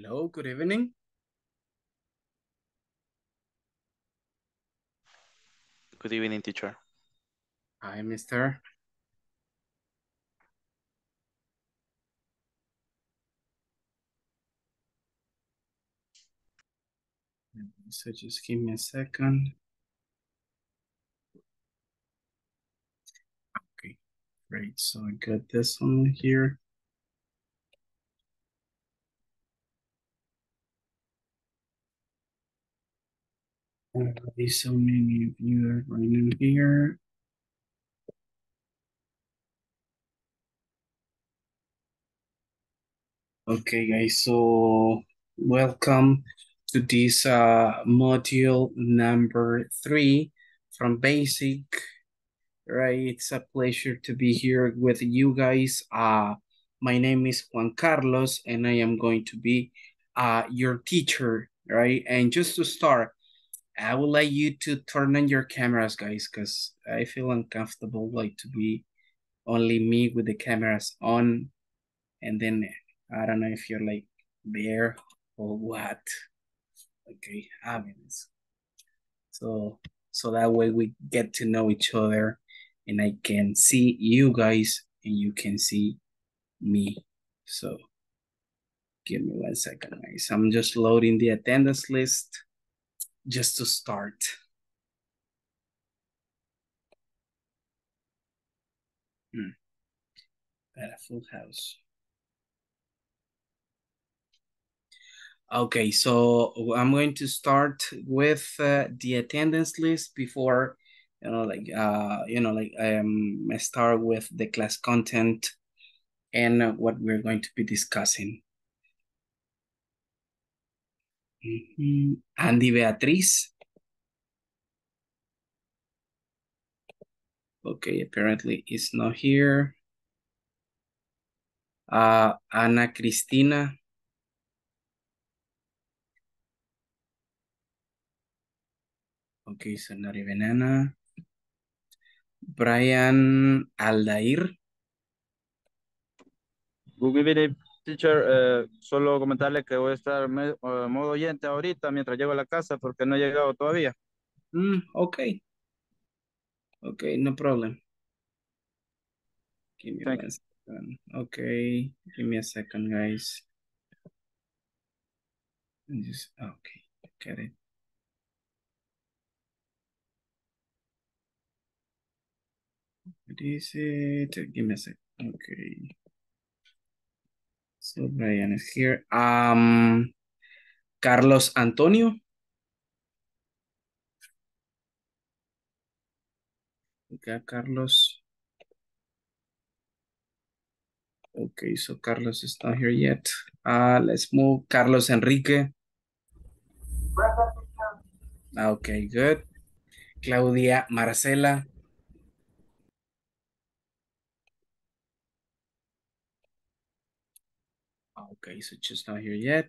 Hello, good evening. Good evening, teacher. Hi, mister. So just give me a second. Okay, great. So I got this one here. So many of you are running here. Okay, guys, so welcome to this module number 3 from basic, right? It's a pleasure to be here with you guys. My name is Juan Carlos, and I am going to be your teacher, right? And just to start, I would like you to turn on your cameras, guys, because I feel uncomfortable, like, to be only me with the cameras on. And then I don't know if you're, like, there or what. Okay, I mean, so that way we get to know each other, and I can see you guys, and you can see me. So give me 1 second, guys. I'm just loading the attendance list. Just to start. Got a full house. Okay, so I'm going to start with the attendance list before, I start with the class content and what we're going to be discussing. Andy Beatriz. Okay, apparently it's not here. Ana Cristina. Okay, so not even Ana. Brian Aldair. Good evening. Teacher, solo comentarle que voy a estar modo oyente ahorita mientras llego a la casa porque no he llegado todavía. Okay. Okay, no problem. Give me a second. Okay, give me a second, guys. Okay, get it. What is it? Give me a second. Okay. So Brian is here. Carlos Antonio. Okay, Carlos. Okay, so Carlos is not here yet. Let's move Carlos Enrique. Okay, good. Claudia Marcela. Okay, so just not here yet.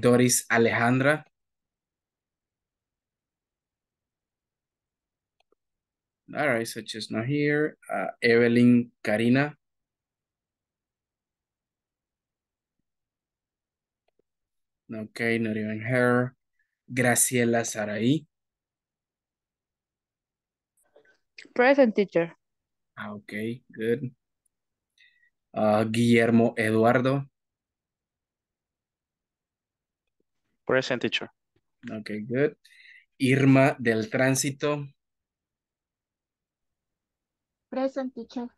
Doris Alejandra. All right, so just not here. Evelyn Karina. Okay, not even her. Graciela Sarai. Present, teacher. Okay, good. Guillermo Eduardo. Present, teacher. Okay, good. Irma del Tránsito. Present, teacher.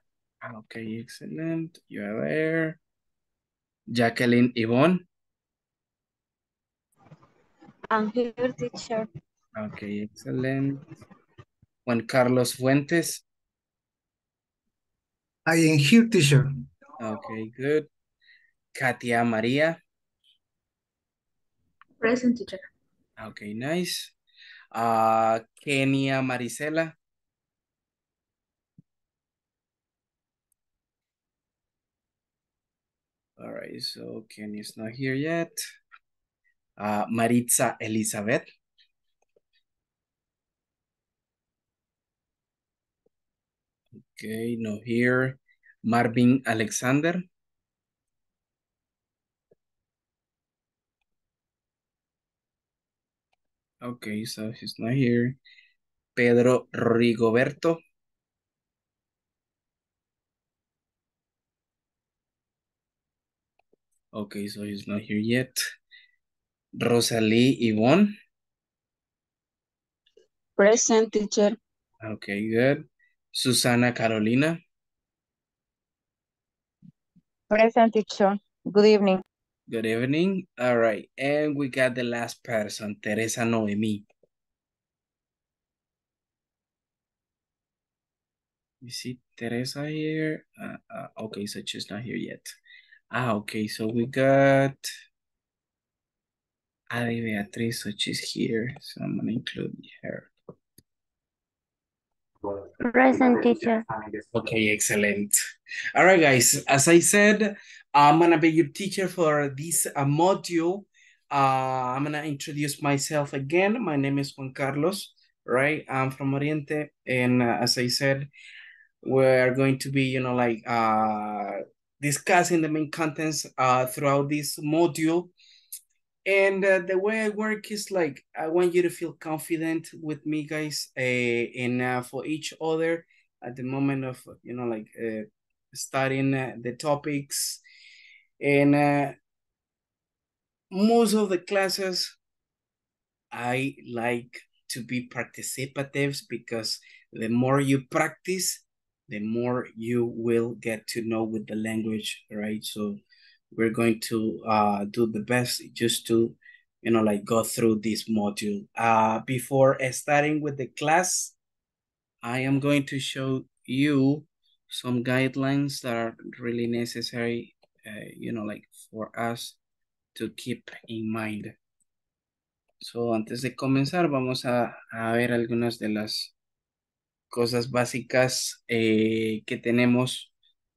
Okay, excellent. You are there. Jacqueline Yvonne. I'm here, teacher. Okay, excellent. Juan Carlos Fuentes. I am here, teacher. Okay, good. Katia Maria. Present, teacher. Okay, nice. Kenia Marisela. All right, so Kenia is not here yet. Maritza Elizabeth. Okay, no here. Marvin Alexander. Okay, so he's not here. Pedro Rigoberto. Okay, so he's not here yet. Rosalie Yvonne. Present, teacher. Okay, good. Susana Carolina. Present, teacher. Good evening. Good evening. All right. And we got the last person, Teresa Noemi. You see Teresa here? Okay, so she's not here yet. Okay, so we got Ade Beatriz, so she's here. So I'm going to include her. Present, teacher. Okay, excellent. All right, guys. As I said, I'm going to be your teacher for this module. I'm going to introduce myself again. My name is Juan Carlos, right? I'm from Oriente. And as I said, we're going to be, you know, like discussing the main contents throughout this module. And the way I work is like, I want you to feel confident with me, guys, and for each other at the moment of, you know, like starting the topics. And most of the classes, I like to be participative because the more you practice, the more you will get to know with the language, right? So we're going to do the best just to, you know, like go through this module. Before starting with the class, I am going to show you some guidelines that are really necessary, you know, like for us to keep in mind. So antes de comenzar, vamos a ver algunas de las cosas básicas que tenemos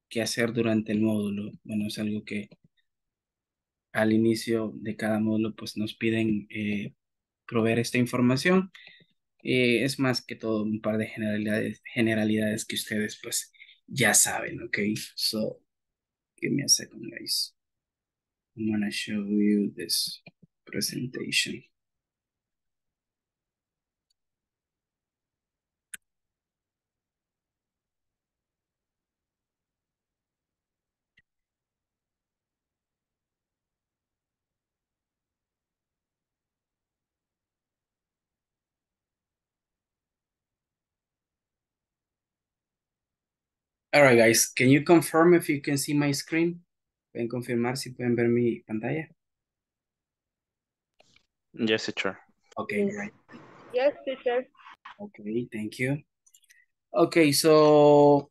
que hacer durante el módulo. Bueno, es algo que al inicio de cada módulo pues nos piden proveer esta información. Es más que todo un par de generalidades que ustedes pues ya saben, ¿ok? So, give me a second, guys. I'm gonna show you this presentation. All right, guys, can you confirm if you can see my screen? ¿Pueden confirmar si pueden ver mi pantalla? Yes, teacher. Okay, right. Yes, teacher. Okay, thank you. Okay, so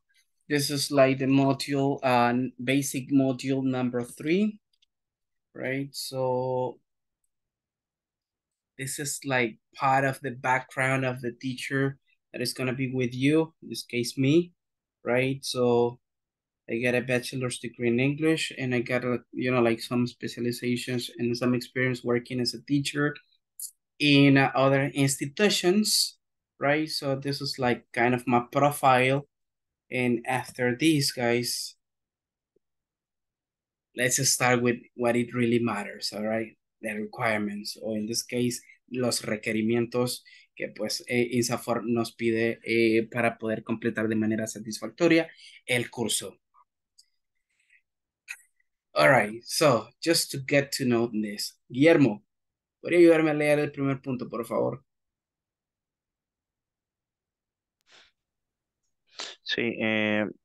this is like the module, basic module number 3, right? So this is like part of the background of the teacher that is going to be with you, in this case, me. Right, so I got a bachelor's degree in English, and I got, you know, like some specializations and some experience working as a teacher in other institutions, right? So this is like kind of my profile. And after this, guys, let's just start with what it really matters, all right? The requirements, or in this case, los requerimientos que pues Insafor nos pide para poder completar de manera satisfactoria el curso. All right, so just to get to know this. Guillermo, ¿podría ayudarme a leer el primer punto, por favor? Sí,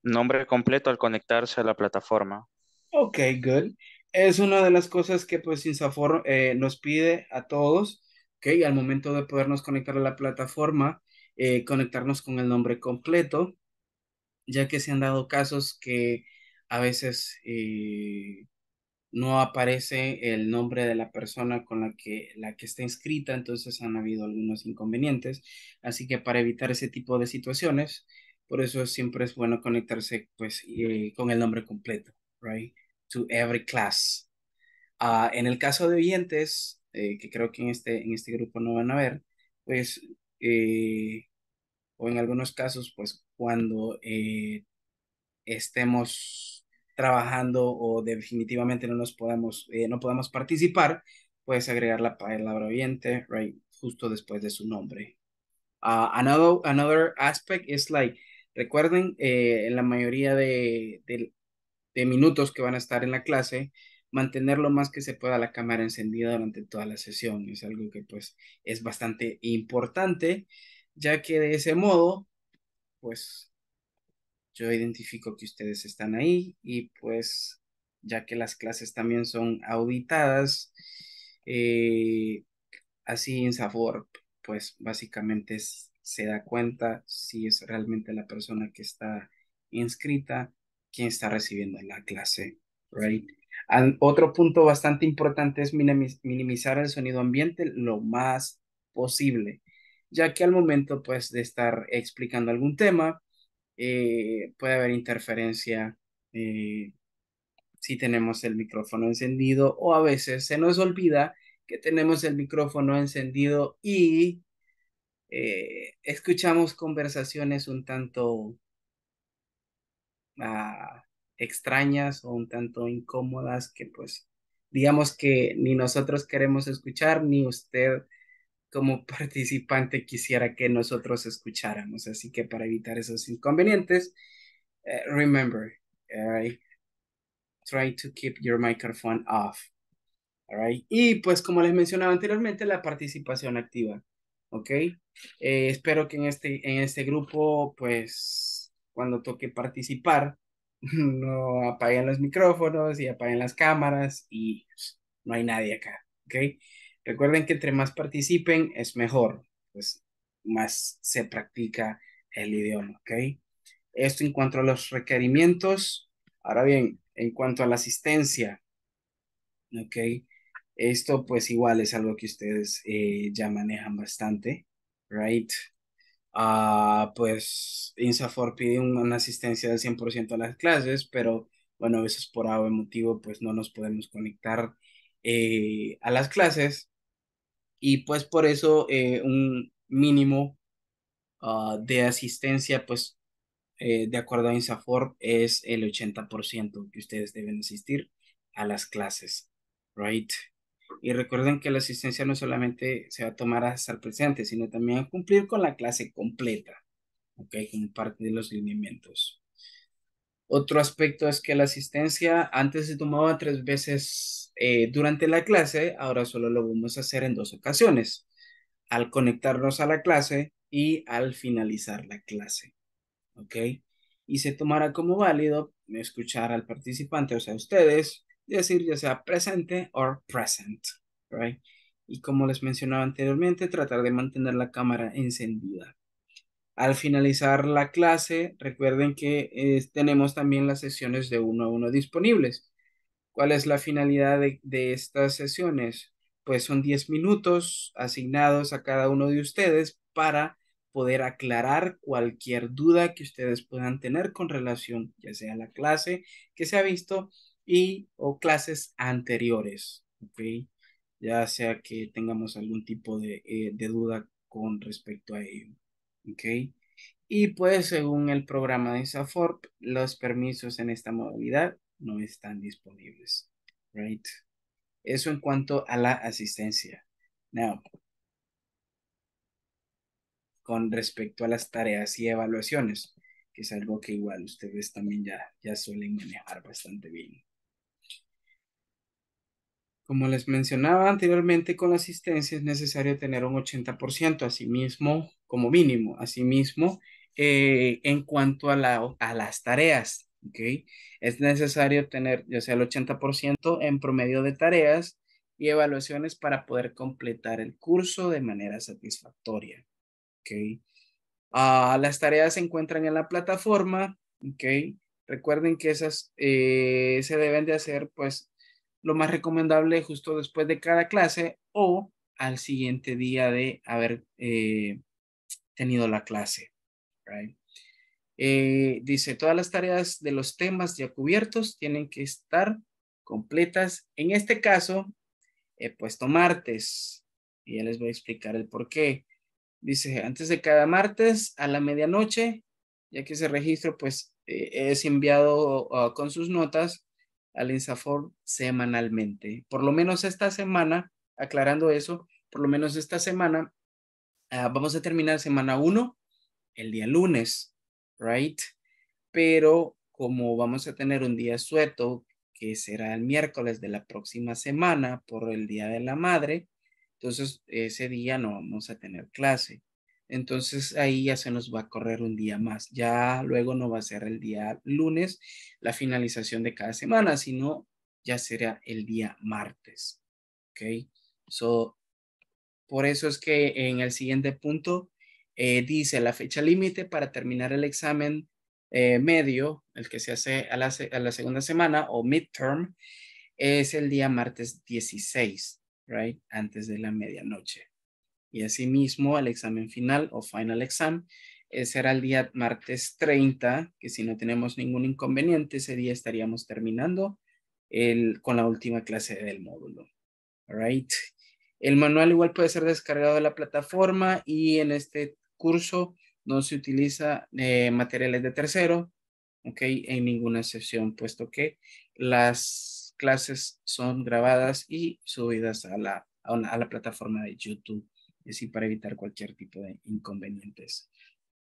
nombre completo al conectarse a la plataforma. Ok, good. Es una de las cosas que pues Insafor nos pide a todos. Okay, al momento de podernos conectar a la plataforma, conectarnos con el nombre completo, ya que se han dado casos que a veces no aparece el nombre de la persona con la que está inscrita, entonces han habido algunos inconvenientes. Así que para evitar ese tipo de situaciones, por eso siempre es bueno conectarse pues, con el nombre completo, right? To every class. En el caso de oyentes, que creo que en este grupo no van a ver, pues, o en algunos casos, pues, cuando estemos trabajando o definitivamente no podamos participar, puedes agregar la palabra oyente, right? justo después de su nombre. Another aspect is like, recuerden, en la mayoría de minutos que van a estar en la clase, mantener lo más que se pueda la cámara encendida durante toda la sesión. Es algo que pues es bastante importante, ya que de ese modo, pues yo identifico que ustedes están ahí y pues ya que las clases también son auditadas, así Insafor pues básicamente se da cuenta si es realmente la persona que está inscrita quien está recibiendo la clase, right? Otro punto bastante importante es minimizar el sonido ambiente lo más posible, ya que al momento pues de estar explicando algún tema puede haber interferencia si tenemos el micrófono encendido, o a veces se nos olvida que tenemos el micrófono encendido y escuchamos conversaciones un tanto extrañas o un tanto incómodas que pues digamos que ni nosotros queremos escuchar ni usted como participante quisiera que nosotros escucháramos. Así que para evitar esos inconvenientes, remember, try to keep your microphone off. All right. Y pues como les mencionaba anteriormente, la participación activa, ¿ok? Espero que en este grupo, pues cuando toque participar, no apaguen los micrófonos y apaguen las cámaras y no hay nadie acá, ¿ok? Recuerden que entre más participen es mejor, pues más se practica el idioma, ¿ok? Esto en cuanto a los requerimientos. Ahora bien, en cuanto a la asistencia, ¿ok? Esto pues igual es algo que ustedes ya manejan bastante, right? Pues Insafor pide una asistencia del 100% a las clases, pero bueno, a veces por algún motivo pues no nos podemos conectar a las clases y pues por eso un mínimo de asistencia pues de acuerdo a Insafor es el 80% que ustedes deben asistir a las clases, right? Y recuerden que la asistencia no solamente se va a tomar hasta el presente, sino también a cumplir con la clase completa, ¿ok? Como parte de los lineamientos. Otro aspecto es que la asistencia antes se tomaba 3 veces durante la clase, ahora solo lo vamos a hacer en 2 ocasiones, al conectarnos a la clase y al finalizar la clase, ¿ok? Y se tomará como válido escuchar al participante, o sea, ustedes, decir ya sea presente o present, right? Y como les mencionaba anteriormente, tratar de mantener la cámara encendida. Al finalizar la clase, recuerden que tenemos también las sesiones de 1 a 1 disponibles. ¿Cuál es la finalidad de estas sesiones? Pues son 10 minutos asignados a cada uno de ustedes para poder aclarar cualquier duda que ustedes puedan tener con relación, ya sea a la clase que se ha visto, o clases anteriores, ¿ok? Ya sea que tengamos algún tipo de duda con respecto a ello, ¿ok? Y pues según el programa de SAFORP, los permisos en esta modalidad no están disponibles, right? Eso en cuanto a la asistencia. Now, con respecto a las tareas y evaluaciones, que es algo que igual ustedes también ya suelen manejar bastante bien. Como les mencionaba anteriormente, con la asistencia es necesario tener un 80% asimismo, como mínimo, asimismo, en cuanto a las tareas, ¿ok? Es necesario tener ya sea el 80% en promedio de tareas y evaluaciones para poder completar el curso de manera satisfactoria, ¿ok? Las tareas se encuentran en la plataforma, ¿ok? Recuerden que esas se deben de hacer, pues, lo más recomendable justo después de cada clase o al siguiente día de haber tenido la clase, right? Dice, todas las tareas de los temas ya cubiertos tienen que estar completas. En este caso, he puesto martes y ya les voy a explicar el por qué. Dice, antes de cada martes a la medianoche, ya que ese registro pues es enviado con sus notas al Insafor semanalmente. Por lo menos esta semana, aclarando eso, por lo menos esta semana, vamos a terminar semana 1 el día lunes, right? Pero como vamos a tener un día suelto, que será el miércoles de la próxima semana por el Día de la Madre, entonces ese día no vamos a tener clase. Entonces ahí ya se nos va a correr un día más. Ya luego no va a ser el día lunes la finalización de cada semana, sino ya será el día martes. Ok, so, por eso es que en el siguiente punto dice la fecha límite para terminar el examen medio, el que se hace a la segunda semana o midterm, es el día martes 16, right? Antes de la medianoche. Y asimismo, el examen final o final exam será el día martes 30, que si no tenemos ningún inconveniente, ese día estaríamos terminando con la última clase del módulo. All right. El manual igual puede ser descargado de la plataforma y en este curso no se utiliza materiales de tercero, ok, en ninguna sesión, puesto que las clases son grabadas y subidas a la plataforma de YouTube. Es decir, para evitar cualquier tipo de inconvenientes.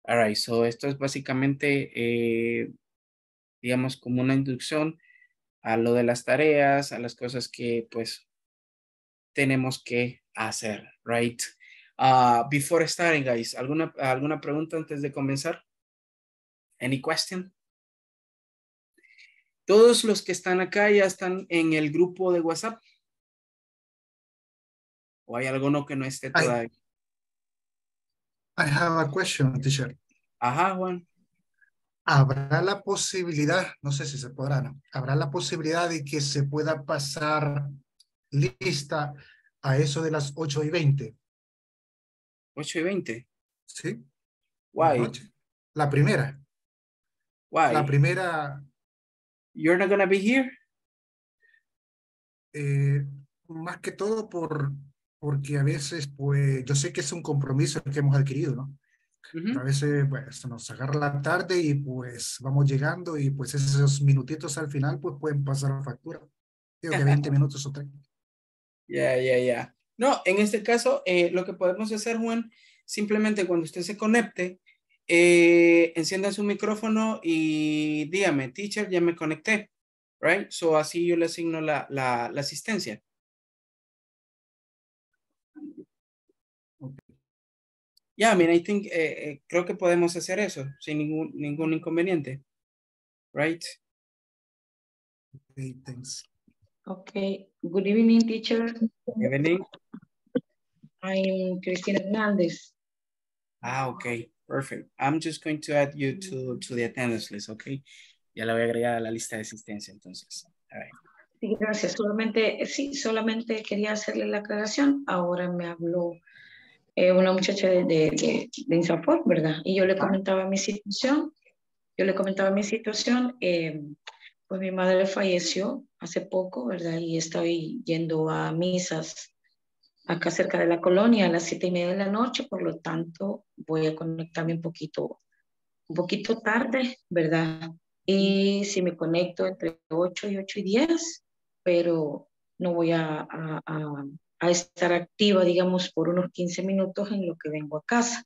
All right, so esto es básicamente, digamos, como una inducción a lo de las tareas, a las cosas que, pues, tenemos que hacer, right? Before starting, guys, ¿alguna pregunta antes de comenzar? Any question? Todos los que están acá ya están en el grupo de WhatsApp. ¿O hay alguno que no esté todavía? I have a question, teacher. Ajá, Juan. ¿Habrá la posibilidad, no sé si se podrá, ¿no? ¿Habrá la posibilidad de que se pueda pasar lista a eso de las 8:20? ¿8:20? Sí. Why? La primera. Why? La primera. You're not gonna be here? Más que todo porque a veces, pues, yo sé que es un compromiso que hemos adquirido, ¿no? Uh-huh. A veces, pues, nos agarra la tarde y, pues, vamos llegando y, pues, esos minutitos al final, pues, pueden pasar a factura. Creo que 20 minutos o 30. Ya. No, en este caso, lo que podemos hacer, Juan, simplemente cuando usted se conecte, encienda su micrófono y dígame, teacher, ya me conecté, right? So, así yo le asigno la asistencia. Yeah, I mean, I think, creo que podemos hacer eso sin ningún inconveniente. Right? Okay, thanks. Okay, good evening, teacher. Good evening. I'm Cristina Hernandez. Okay, perfect. I'm just going to add you to the attendance list, okay? Ya la voy a agregar a la lista de asistencia, entonces. All right. Sí, gracias. Solamente quería hacerle la aclaración. Ahora me habló una muchacha de Insafor, ¿verdad? Y yo le comentaba mi situación, pues mi madre falleció hace poco, ¿verdad? Y estoy yendo a misas acá cerca de la colonia a las 7:30 de la noche, por lo tanto voy a conectarme un poquito tarde, ¿verdad? Y si me conecto entre 8 y 8:10, pero no voy a estar activa, digamos, por unos 15 minutos en lo que vengo a casa,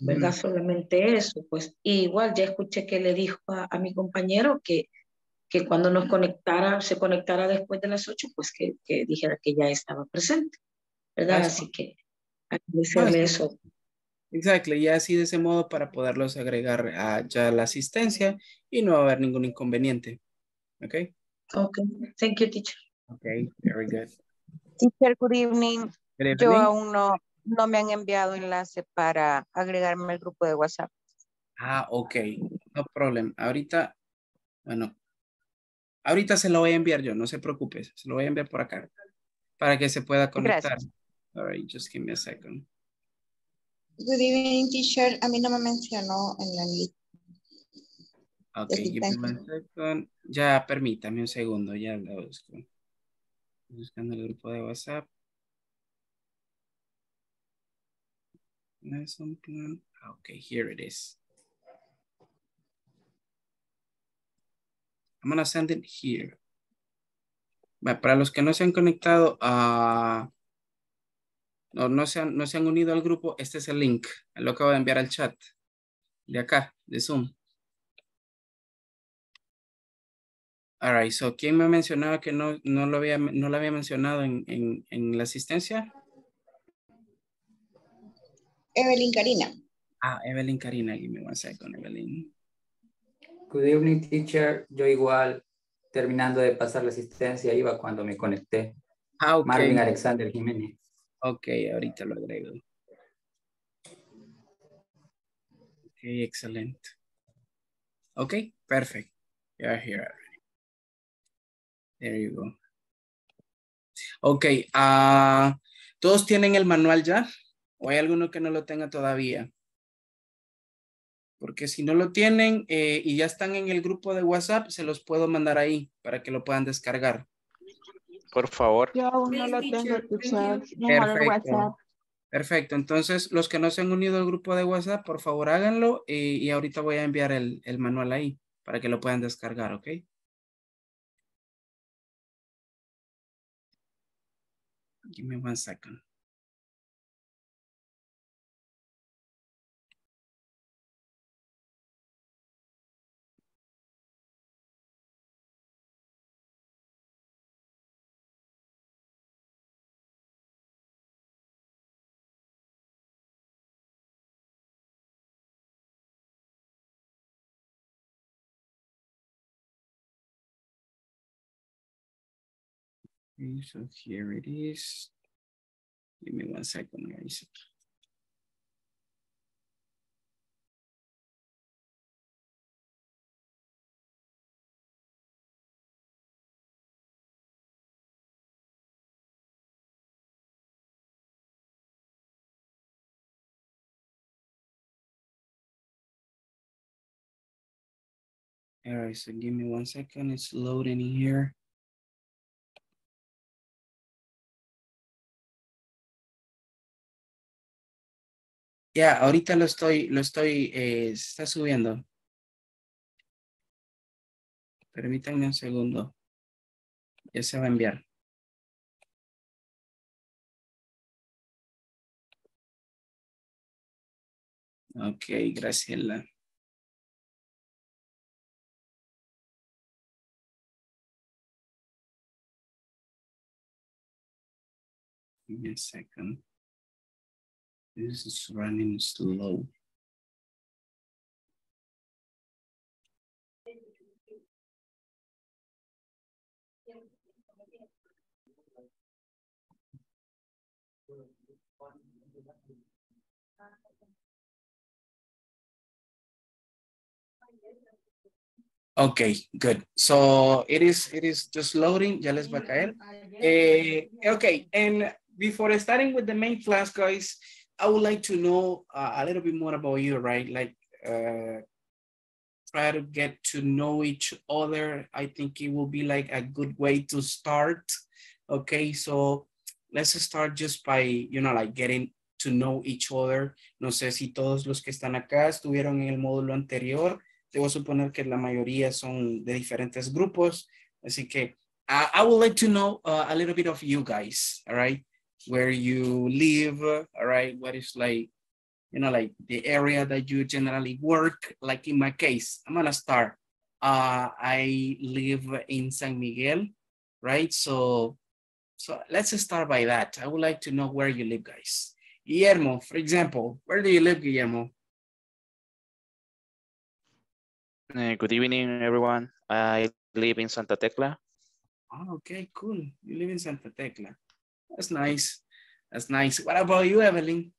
¿verdad? Mm. Solamente eso, pues. Y igual ya escuché que le dijo a mi compañero que cuando se conectara después de las 8, pues que dijera que ya estaba presente, ¿verdad? Así que agradecerle eso. Exacto, y así de ese modo para poderlos agregar ya la asistencia y no va a haber ningún inconveniente. ¿Ok? Ok, thank you, teacher. Ok, very good. Teacher, good evening. Yo aún no me han enviado enlace para agregarme al grupo de WhatsApp. Ok. No problem. Ahorita se lo voy a enviar yo. No se preocupe. Se lo voy a enviar por acá para que se pueda conectar. Gracias. All right. Just give me a second. Good evening, teacher. A mí no me mencionó en la lista. Ok. Give me a second. Ya, permítame un segundo. Ya lo busco. Buscando el grupo de WhatsApp. Okay, here it is. I'm gonna send it here. Para los que no se han conectado, o no se han unido al grupo, este es el link. Lo acabo de enviar al chat de acá, de Zoom. All right, so, ¿quién me ha mencionado que no lo había mencionado en la asistencia? Evelyn Karina. Ah, Evelyn Karina, give me one second, Evelyn. Good evening, teacher. Yo igual, terminando de pasar la asistencia, iba cuando me conecté. Ah, okay. Marvin Alexander Jiménez. Ok, ahorita lo agrego. Ok, excelente. Ok, perfect. You're here. There you go. Ok, ¿todos tienen el manual ya? ¿O hay alguno que no lo tenga todavía? Porque si no lo tienen y ya están en el grupo de WhatsApp, se los puedo mandar ahí para que lo puedan descargar. Por favor. Yo aún no lo tengo. Perfecto. Perfecto. Entonces, los que no se han unido al grupo de WhatsApp, por favor háganlo y ahorita voy a enviar el manual ahí para que lo puedan descargar, ¿ok? Give me one second. So here it is. Give me one second, guys. All right, so give me one second. It's loading here. Ya, ahorita se está subiendo. Permítanme un segundo. Ya se va a enviar. Ok, Graciela. Give me a second. This is running slow. Okay, good. So it is just loading. Ya les va a caer. Okay, and before starting with the main class, guys, I would like to know a little bit more about you, right? Like try to get to know each other. I think it will be like a good way to start. Okay, so let's start just by, you know, like getting to know each other. No sé si todos los que están acá estuvieron en el módulo anterior. Debo suponer que la mayoría son de diferentes grupos. Así que I would like to know a little bit of you guys, all right? Where you live, all right? What is like, you know, like the area that you generally work? Like in my case, I'm gonna start. I live in San Miguel, right? So let's start by that. I would like to know where you live, guys. Guillermo, for example, where do you live, Guillermo? Good evening, everyone. I live in Santa Tecla. Oh, okay, cool. You live in Santa Tecla. That's nice. That's nice. What about you, Evelyn?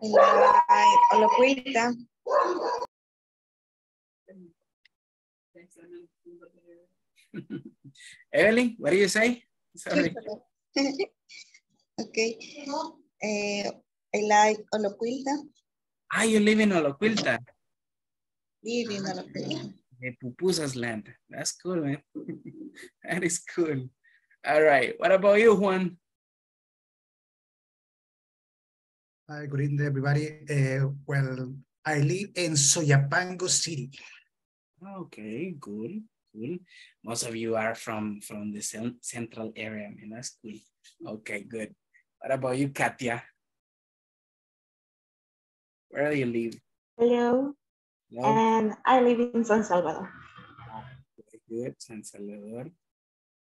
I live in Olocuilta. Evelyn, what do you say? Sorry. Okay. I like Olocuilta. Ah, you live in Olocuilta. Live in Olocuilta. The pupusas land. That's cool, man. That is cool. All right. What about you, Juan? Hi, good evening, everybody. Well, I live in Soyapango City. Okay, good. cool. Most of you are from the central area. I mean, that's cool. Okay, good. What about you, Katia? Where do you live? Hello. Hello. I live in San Salvador. Very good, San Salvador.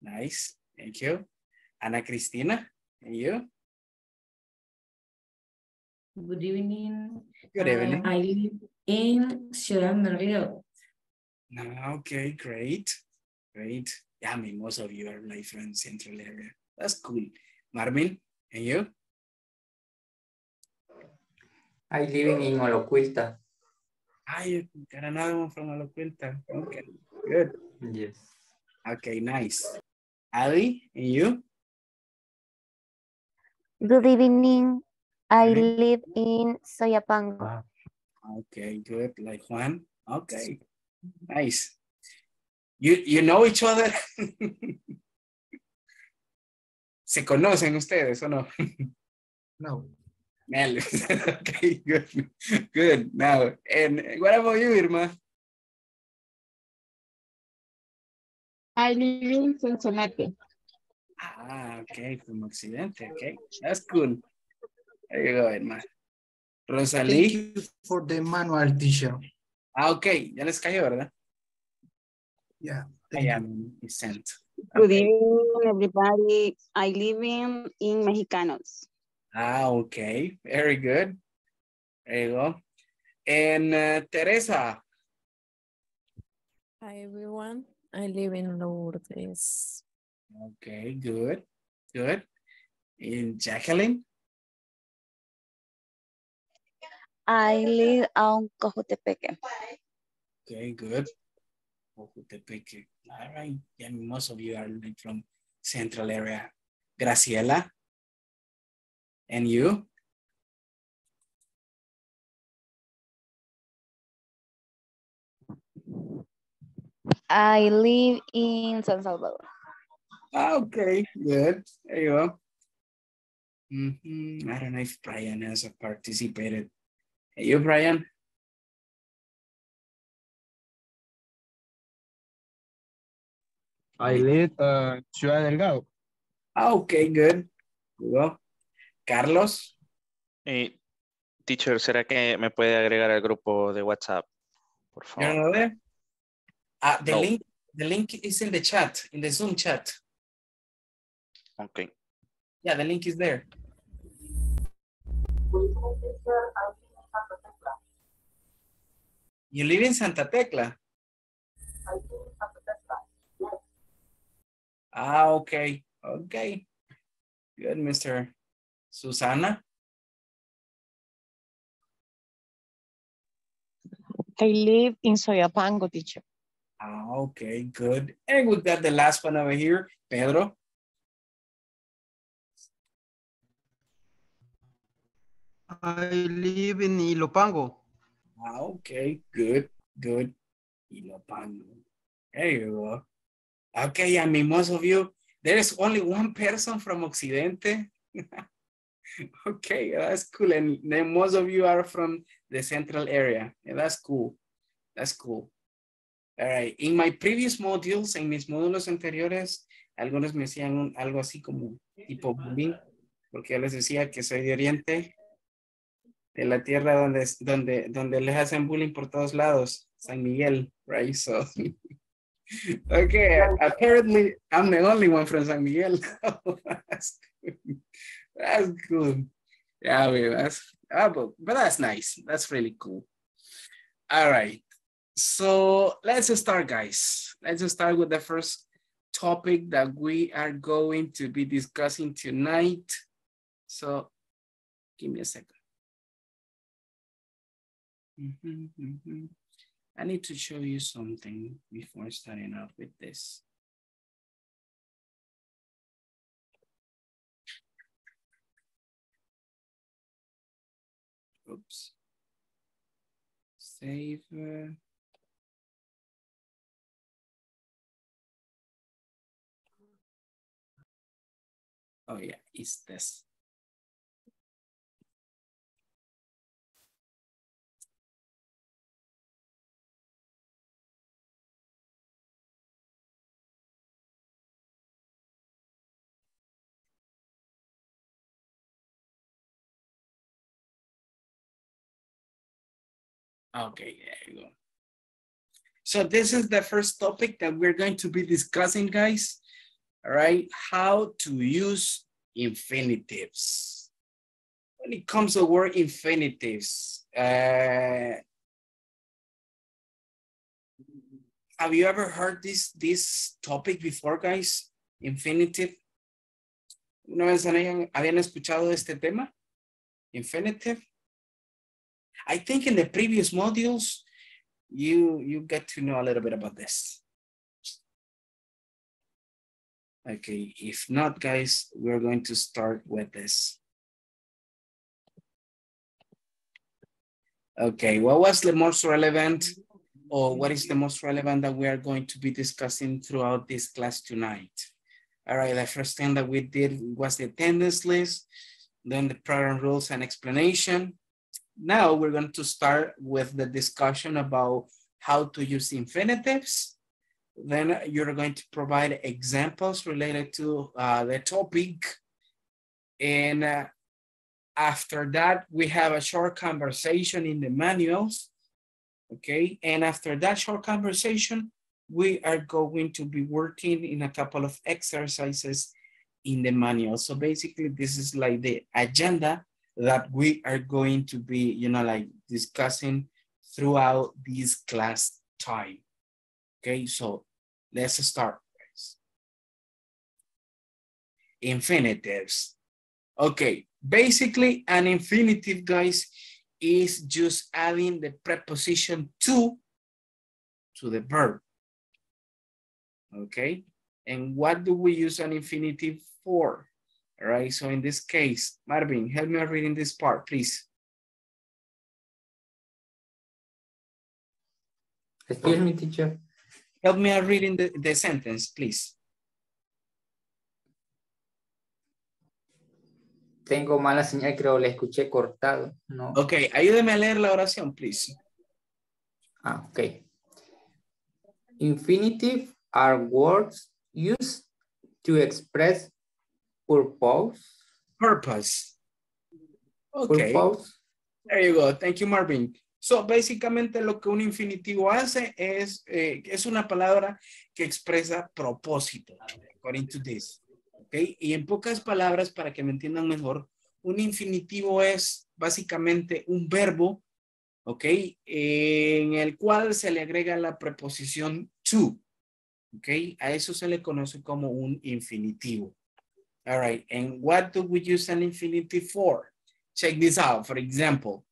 Nice, thank you. Ana Cristina, and you? Good evening. Good evening. I live in Ciudad Delgado. Okay, great. Great. Yeah, I mean, most of you are like from central area. That's cool. Marvin, and you? I live in Olocuilta. I got another one from Olocuilta. Okay, good. Yes. Okay, nice. Ali, and you? Good evening. I live in Soyapango. Okay, good. Like Juan. Okay, nice. You know each other? ¿Se conocen ustedes o no? No. Okay, good. Good. Now, and what about you, Irma? I live in Sonsonate. Okay, from Occidente. Okay, that's cool. There you go, Irma. Rosalie. Thank you for the manual, teacher. Okay, ya les cayó, ¿verdad? Yeah. I am sent. Good evening, everybody. I live in Mexicanos. Okay. Very good. There you go. And Teresa. Hi, everyone. I live in Lourdes. Okay, good. Good. And Jacqueline? I live on Cojutepeque. Okay, good. Cojutepeque. All right. Yeah, most of you are from central area. Graciela? And you? I live in San Salvador. Okay, good. There you go. I don't know if Brian has participated. Hey, you, Brian? I live in Ciudad Delgado. Okay, good. You go. Carlos. Hey, teacher, ¿será que me puede agregar al grupo de WhatsApp? Por favor. No. The link is in the chat, in the Zoom chat. Okay. Yeah, the link is there. You live in Santa Tecla? I live in Santa Tecla. Yes. Okay. Okay. Good, Mr. Susana? I live in Soyapango, teacher. Okay, good. And we got the last one over here, Pedro. I live in Ilopango. Okay, good, good. Ilopango. There you go. Okay, I mean, most of you, there is only one person from Occidente. Okay, that's cool. And then most of you are from the central area. Yeah, that's cool. That's cool. All right. In my previous modules, en mis módulos anteriores, algunos me hacían algo así como tipo bullying, porque yo les decía que soy de Oriente, de la tierra donde les hacen bullying por todos lados, San Miguel, right? So, okay, apparently I'm the only one from San Miguel. That's good. That's good. Yeah, I mean, but that's nice. That's really cool. All right. So let's just start, guys. Let's just start with the first topic that we are going to be discussing tonight. So give me a second. I need to show you something before starting off with this. Oops. Save. Oh yeah, it's this. Okay, there you go. So this is the first topic that we're going to be discussing, guys. All right, how to use infinitives. When it comes to word infinitives, have you ever heard this topic before, guys? Infinitive. ¿Una vez habían escuchado este tema? Infinitive. I think in the previous modules, you get to know a little bit about this. Okay, if not, guys, we're going to start with this. Okay, what was the most relevant? Or what is the most relevant that we are going to be discussing throughout this class tonight? All right, the first thing that we did was the attendance list, then the program rules and explanation. Now we're going to start with the discussion about how to use infinitives. Then you're going to provide examples related to the topic. And after that, we have a short conversation in the manuals. Okay, and after that short conversation, we are going to be working in a couple of exercises in the manual. So basically, this is like the agenda that we are going to be, you know, like discussing throughout this class time. Okay, so let's start, guys. Infinitives. Okay, basically an infinitive, guys, is just adding the preposition to the verb, okay? And what do we use an infinitive for? All right, so in this case, Marvin, help me reading this part, please. Excuse me, teacher. Help me reading the sentence, please. Tengo mala señal, creo, la escuché cortado. No. Ok, ayúdeme a leer la oración, please. Ah, ok. Infinitive are words used to express purpose. Purpose. Okay. Purpose. There you go. Thank you, Marvin. So, básicamente lo que un infinitivo hace es una palabra que expresa propósito, according to this. Okay. Y en pocas palabras, para que me entiendan mejor, un infinitivo es básicamente un verbo, ok, en el cual se le agrega la preposición to, ok, a eso se le conoce como un infinitivo. All right, and what do we use an infinitive for? Check this out, for example,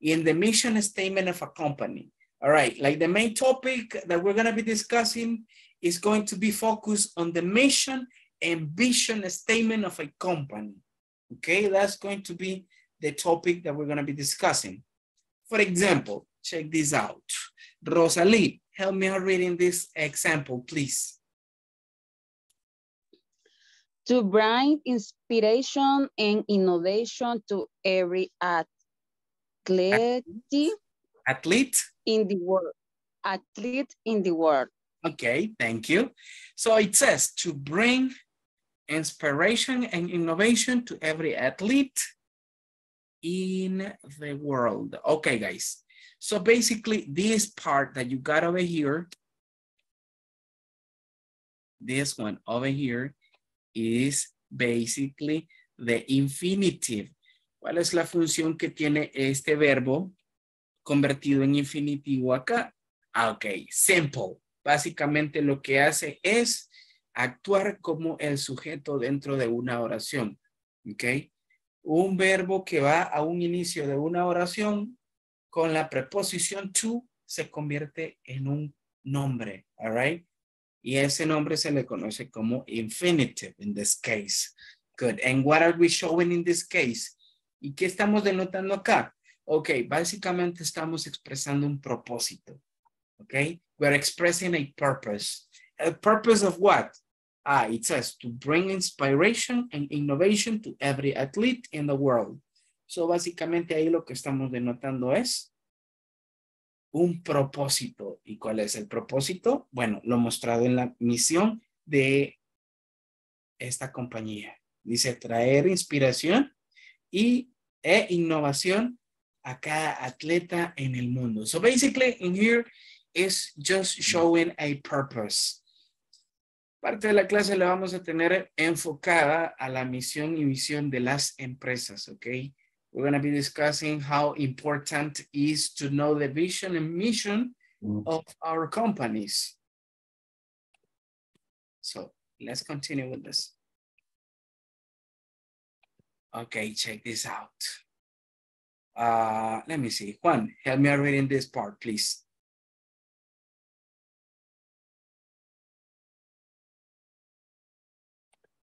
in the mission statement of a company. All right, like the main topic that we're going to be discussing is going to be focused on the mission and vision statement of a company. Okay, that's going to be the topic that we're going to be discussing. For example, check this out. Rosalie, help me reading this example, please. To bring inspiration and innovation to every athlete in the world. Athlete in the world. Okay, thank you. So it says to bring inspiration and innovation to every athlete in the world. Okay, guys. So basically this part that you got over here, this one over here is basically the infinitive. ¿Cuál es la función que tiene este verbo convertido en infinitivo acá? Okay, simple. Básicamente lo que hace es actuar como el sujeto dentro de una oración. ¿Ok? Un verbo que va a un inicio de una oración con la preposición to se convierte en un nombre. All right? Y ese nombre se le conoce como infinitive in this case. Good. And what are we showing in this case? ¿Y qué estamos denotando acá? Ok, básicamente estamos expresando un propósito. Okay, we're expressing a purpose. A purpose of what? Ah, it says to bring inspiration and innovation to every athlete in the world. So, básicamente ahí lo que estamos denotando es un propósito. ¿Y cuál es el propósito? Bueno, lo mostrado en la misión de esta compañía. Dice traer inspiración e innovación a cada atleta en el mundo. So basically in here is just showing a purpose. Parte de la clase la vamos a tener enfocada a la misión y visión de las empresas, okay? We're going to be discussing how important it is to know the vision and mission of our companies. So let's continue with this. Okay, check this out. Let me see. Juan, help me reading this part, please.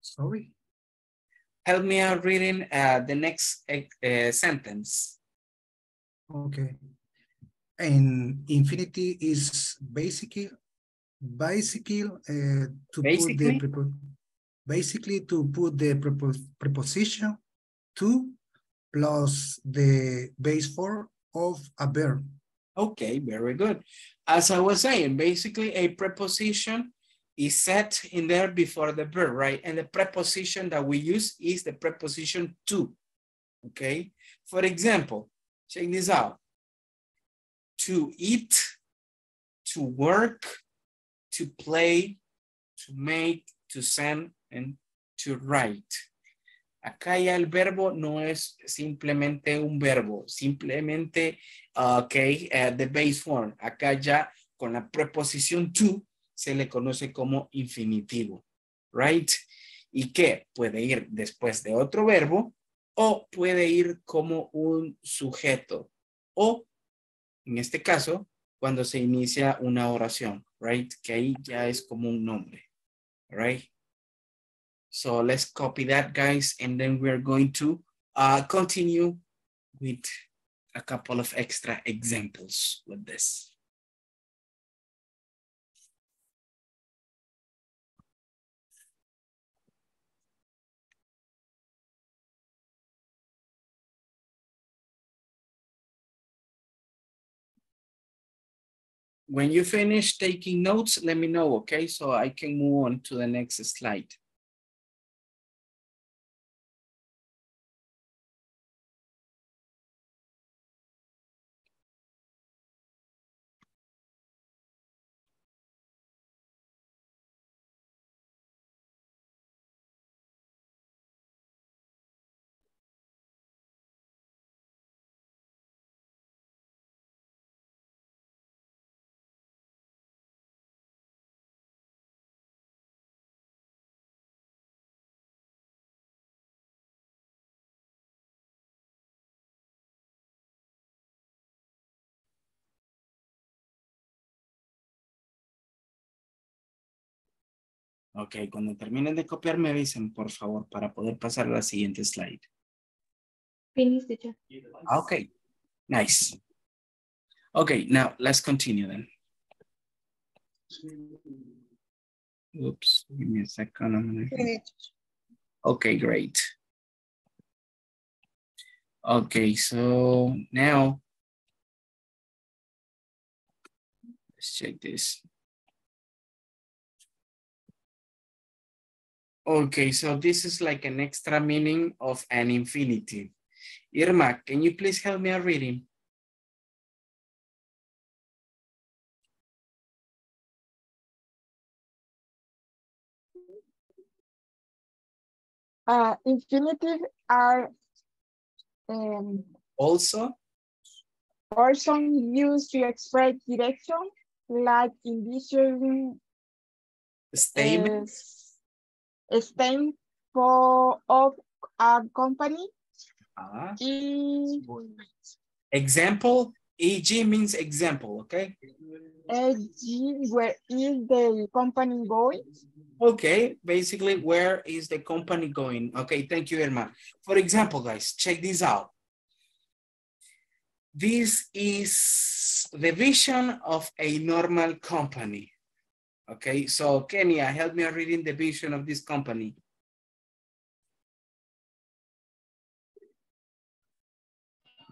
Sorry. Help me out reading the next sentence. Okay. And infinity is basically to put the preposition to plus the base form of a verb. Okay, very good. As I was saying, basically a preposition is set in there before the verb, right? And the preposition that we use is the preposition to, okay? For example, check this out. To eat, to work, to play, to make, to send, and to write. Acá ya el verbo no es simplemente un verbo, simplemente, okay, the base form. Acá ya con la preposición to, se le conoce como infinitivo, right? Y que puede ir después de otro verbo o puede ir como un sujeto o, en este caso, cuando se inicia una oración, right? Que ahí ya es como un nombre, right? So let's copy that, guys, and then we're going to continue with a couple of extra examples with this. When you finish taking notes, let me know, okay? So I can move on to the next slide. Ok, cuando terminen de copiar me dicen, por favor, para poder pasar a la siguiente slide. Finish, teacher. Ok, nice. Ok, now let's continue then. Oops, give me a second. Ok, great. Ok, so now let's check this. Okay, so this is like an extra meaning of an infinitive. Irma, can you please help me out reading? Infinitive are also used to express direction, like in statements. Stand for of a company. E example, EG means example, okay? EG, where is the company going? Okay, basically, where is the company going? Okay, thank you, Irma. For example, guys, check this out. This is the vision of a normal company. Okay, so Kenya, help me reading the vision of this company.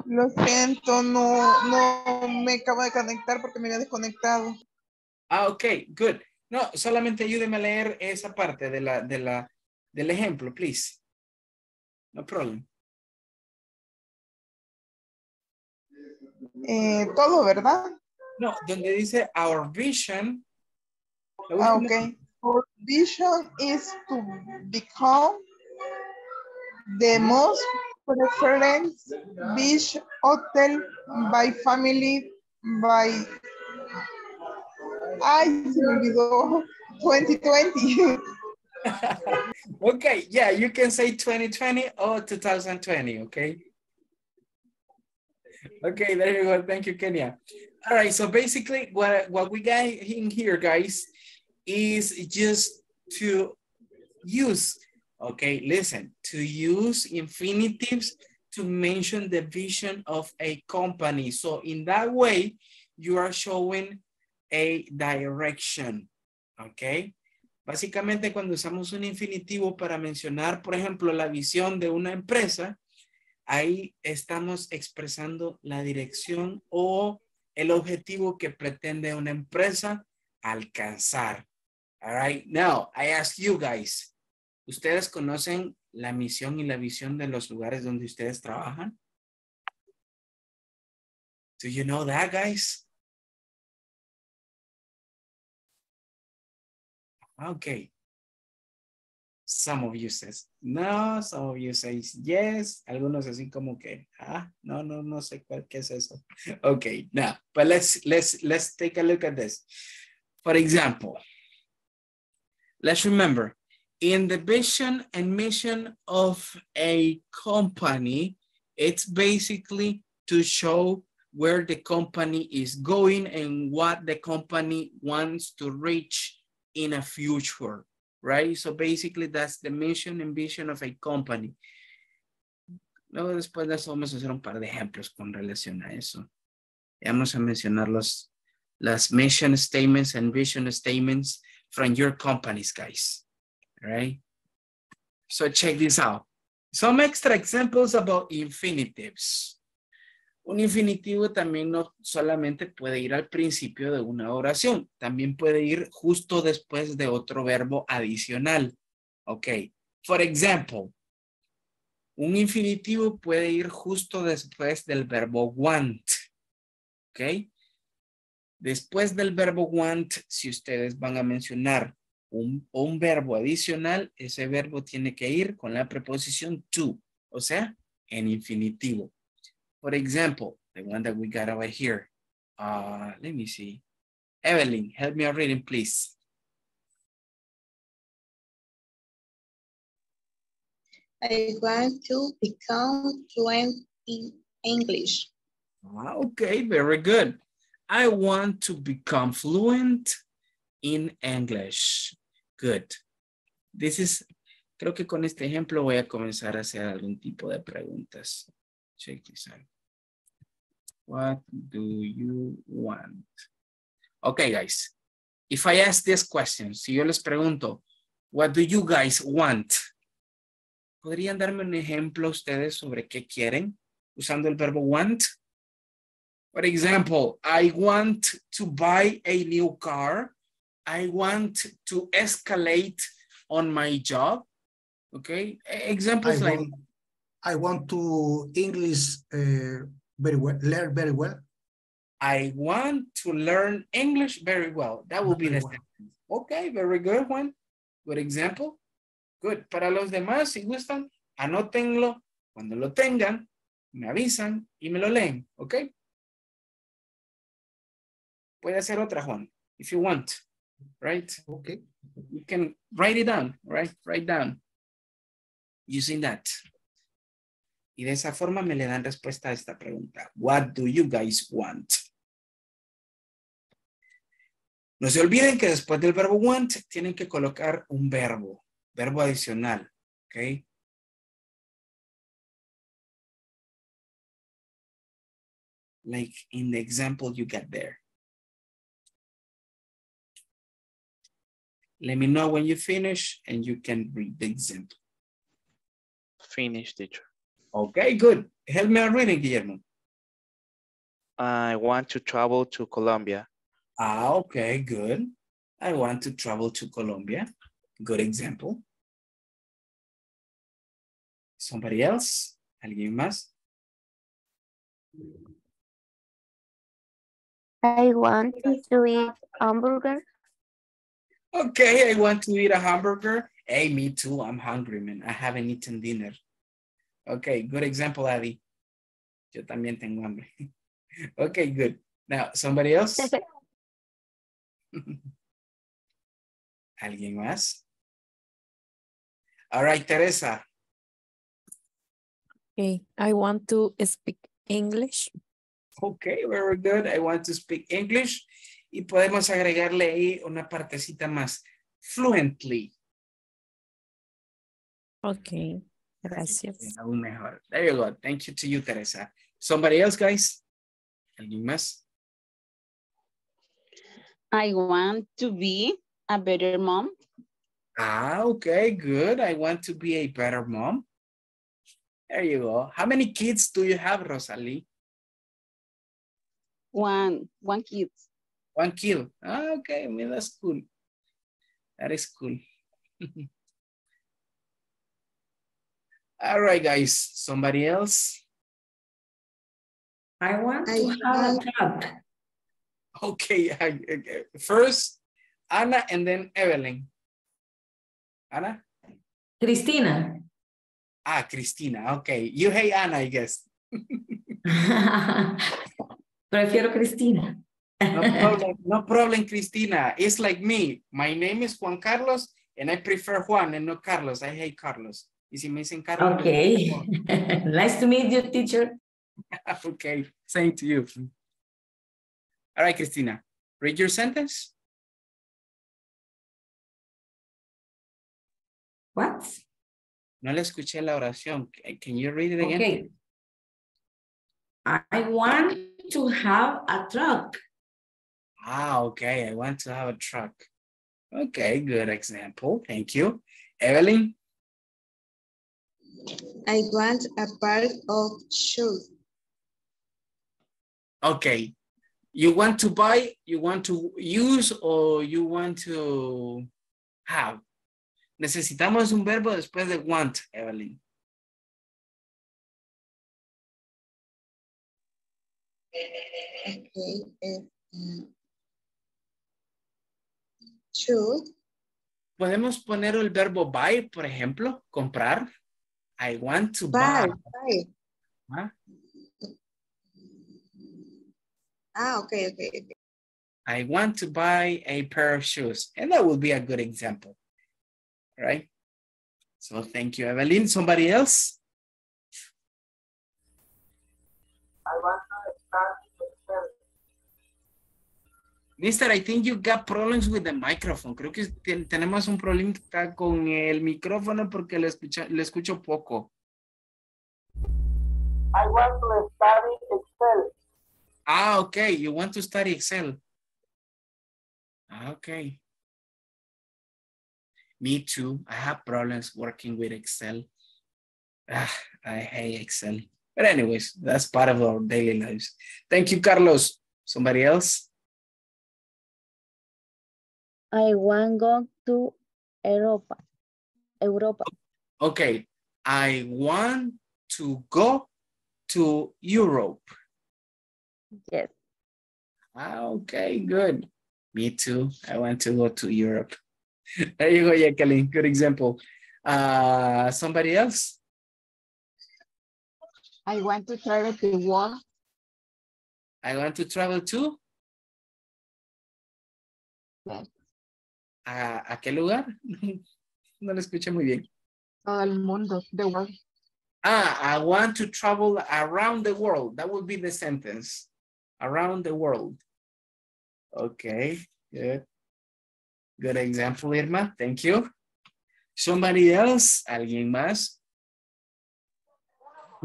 Lo siento, no me acabo de conectar porque me había desconectado. Ah, okay, good. No, solamente ayúdeme a leer esa parte de del ejemplo, please. No problem. todo, ¿verdad? No, donde dice our vision. Okay. Our vision is to become the most preferred beach hotel by family by Iceland 2020. Okay, yeah, you can say 2020 or 2020, okay? Okay, there you go. Thank you, Kenya. All right, so basically what we got in here, guys, is just to use, okay, listen, to use infinitives to mention the vision of a company. So in that way, you are showing a direction, okay? Básicamente cuando usamos un infinitivo para mencionar, por ejemplo, la visión de una empresa, ahí estamos expresando la dirección o el objetivo que pretende una empresa alcanzar. All right, now I ask you guys, ¿ustedes conocen la misión y la visión de los lugares donde ustedes trabajan? Do you know that, guys? Okay. Some of you says no, some of you says yes. Algunos así como que, ah, no sé cuál que es eso. Okay, now, but let's take a look at this. For example, let's remember, in the vision and mission of a company, it's basically to show where the company is going and what the company wants to reach in a future, right? So basically that's the mission and vision of a company. Luego después de eso vamos a hacer un par de ejemplos con relación a eso. Vamos a mencionar las mission statements and vision statements from your companies, guys, right? So check this out. Some extra examples about infinitives. Un infinitivo también no solamente puede ir al principio de una oración, también puede ir justo después de otro verbo adicional. Ok, for example, un infinitivo puede ir justo después del verbo want. Ok, después del verbo want, si ustedes van a mencionar un verbo adicional, ese verbo tiene que ir con la preposición to, o sea, en infinitivo. For example, the one that we got over here. Let me see. Evelyn, help me out reading, please. I want to become fluent in English. Okay, very good. I want to become fluent in English. Good. This is, creo que con este ejemplo voy a comenzar a hacer algún tipo de preguntas. Check this out. What do you want? Okay, guys. If I ask this question, si yo les pregunto, what do you guys want? ¿Podrían darme un ejemplo ustedes sobre qué quieren usando el verbo want? For example, I want to buy a new car. I want to escalate on my job. Okay, examples like... I want to English very well, learn very well. I want to learn English very well. That will be the sentence. Okay, very good one. Good example. Good. Para los demás, si gustan, anótenlo. Cuando lo tengan, me avisan y me lo leen. Okay? Puede hacer otra, Juan, if you want. Right? Okay. You can write it down, right? Write down using that. Y de esa forma me le dan respuesta a esta pregunta. What do you guys want? No se olviden que después del verbo want tienen que colocar un verbo adicional. ¿Ok? Like in the example you get there. Let me know when you finish and you can read the example. Finish, teacher. Okay, good. Help me out reading, Guillermo. I want to travel to Colombia. Okay, good. I want to travel to Colombia. Good example. Somebody else? Alguien más? I want to eat hamburger. Okay, I want to eat a hamburger. Hey, me too. I'm hungry, man. I haven't eaten dinner. Okay, good example, Abby. Yo también tengo hambre. Okay, good. Now, somebody else? ¿Alguien más? All right, Teresa. Okay, I want to speak English. Okay, very good. I want to speak English. Y podemos agregarle ahí una partecita más. Fluently. Okay, gracias. Aún mejor. There you go. Thank you to you, Teresa. Somebody else, guys? ¿Alguien más? I want to be a better mom. Ah, okay, good. I want to be a better mom. There you go. How many kids do you have, Rosalie? One kid. One kid. Ah, okay. I mean, that's cool. That is cool. All right, guys. Somebody else? I want to have a job. Okay. First, Anna and then Evelyn. Anna? Cristina. Ah, Cristina. Okay. You hate Anna, I guess. Prefiero Cristina. No problem. No problem, Cristina. It's like me. My name is Juan Carlos, and I prefer Juan and not Carlos. I hate Carlos. Y si me dicen Carlos. Okay. Nice to meet you, teacher. Okay. Same to you. All right, Cristina. Read your sentence. What? No le escuché la oración. Can you read it again? Okay. I want to have a truck. Ah, okay. I want to have a truck. Okay, good example. Thank you. Evelyn? I want a pair of shoes. Okay. You want to buy, you want to use, or you want to have? Necesitamos un verbo después de want, Evelyn. Okay. Should. Podemos poner el verbo buy, por ejemplo, comprar. I want to buy. Huh? Ah, okay, okay, okay. I want to buy a pair of shoes. And that would be a good example. All right? So thank you, Evelyn. Somebody else? I want to start Mister, I think you got problems with the microphone. Creo que tenemos un problema con el micrófono porque lo escucho poco. I want to study Excel. Ah, okay. You want to study Excel. Ah, okay. Me too. I have problems working with Excel. I hate Excel. But anyways, that's part of our daily lives. Thank you, Carlos. Somebody else? I want to go to Europa. Europa. Okay. I want to go to Europe. Yes. Okay, good. Me too. I want to go to Europe. There you go, Jacqueline. Good example. Somebody else? I want to travel to world. I want to travel to? Yes. ¿A qué lugar? No lo escuché muy bien. Todo el mundo, the world. Ah, I want to travel around the world. That would be the sentence. Around the world. Okay, good. Good example, Irma. Thank you. Somebody else? ¿Alguien más?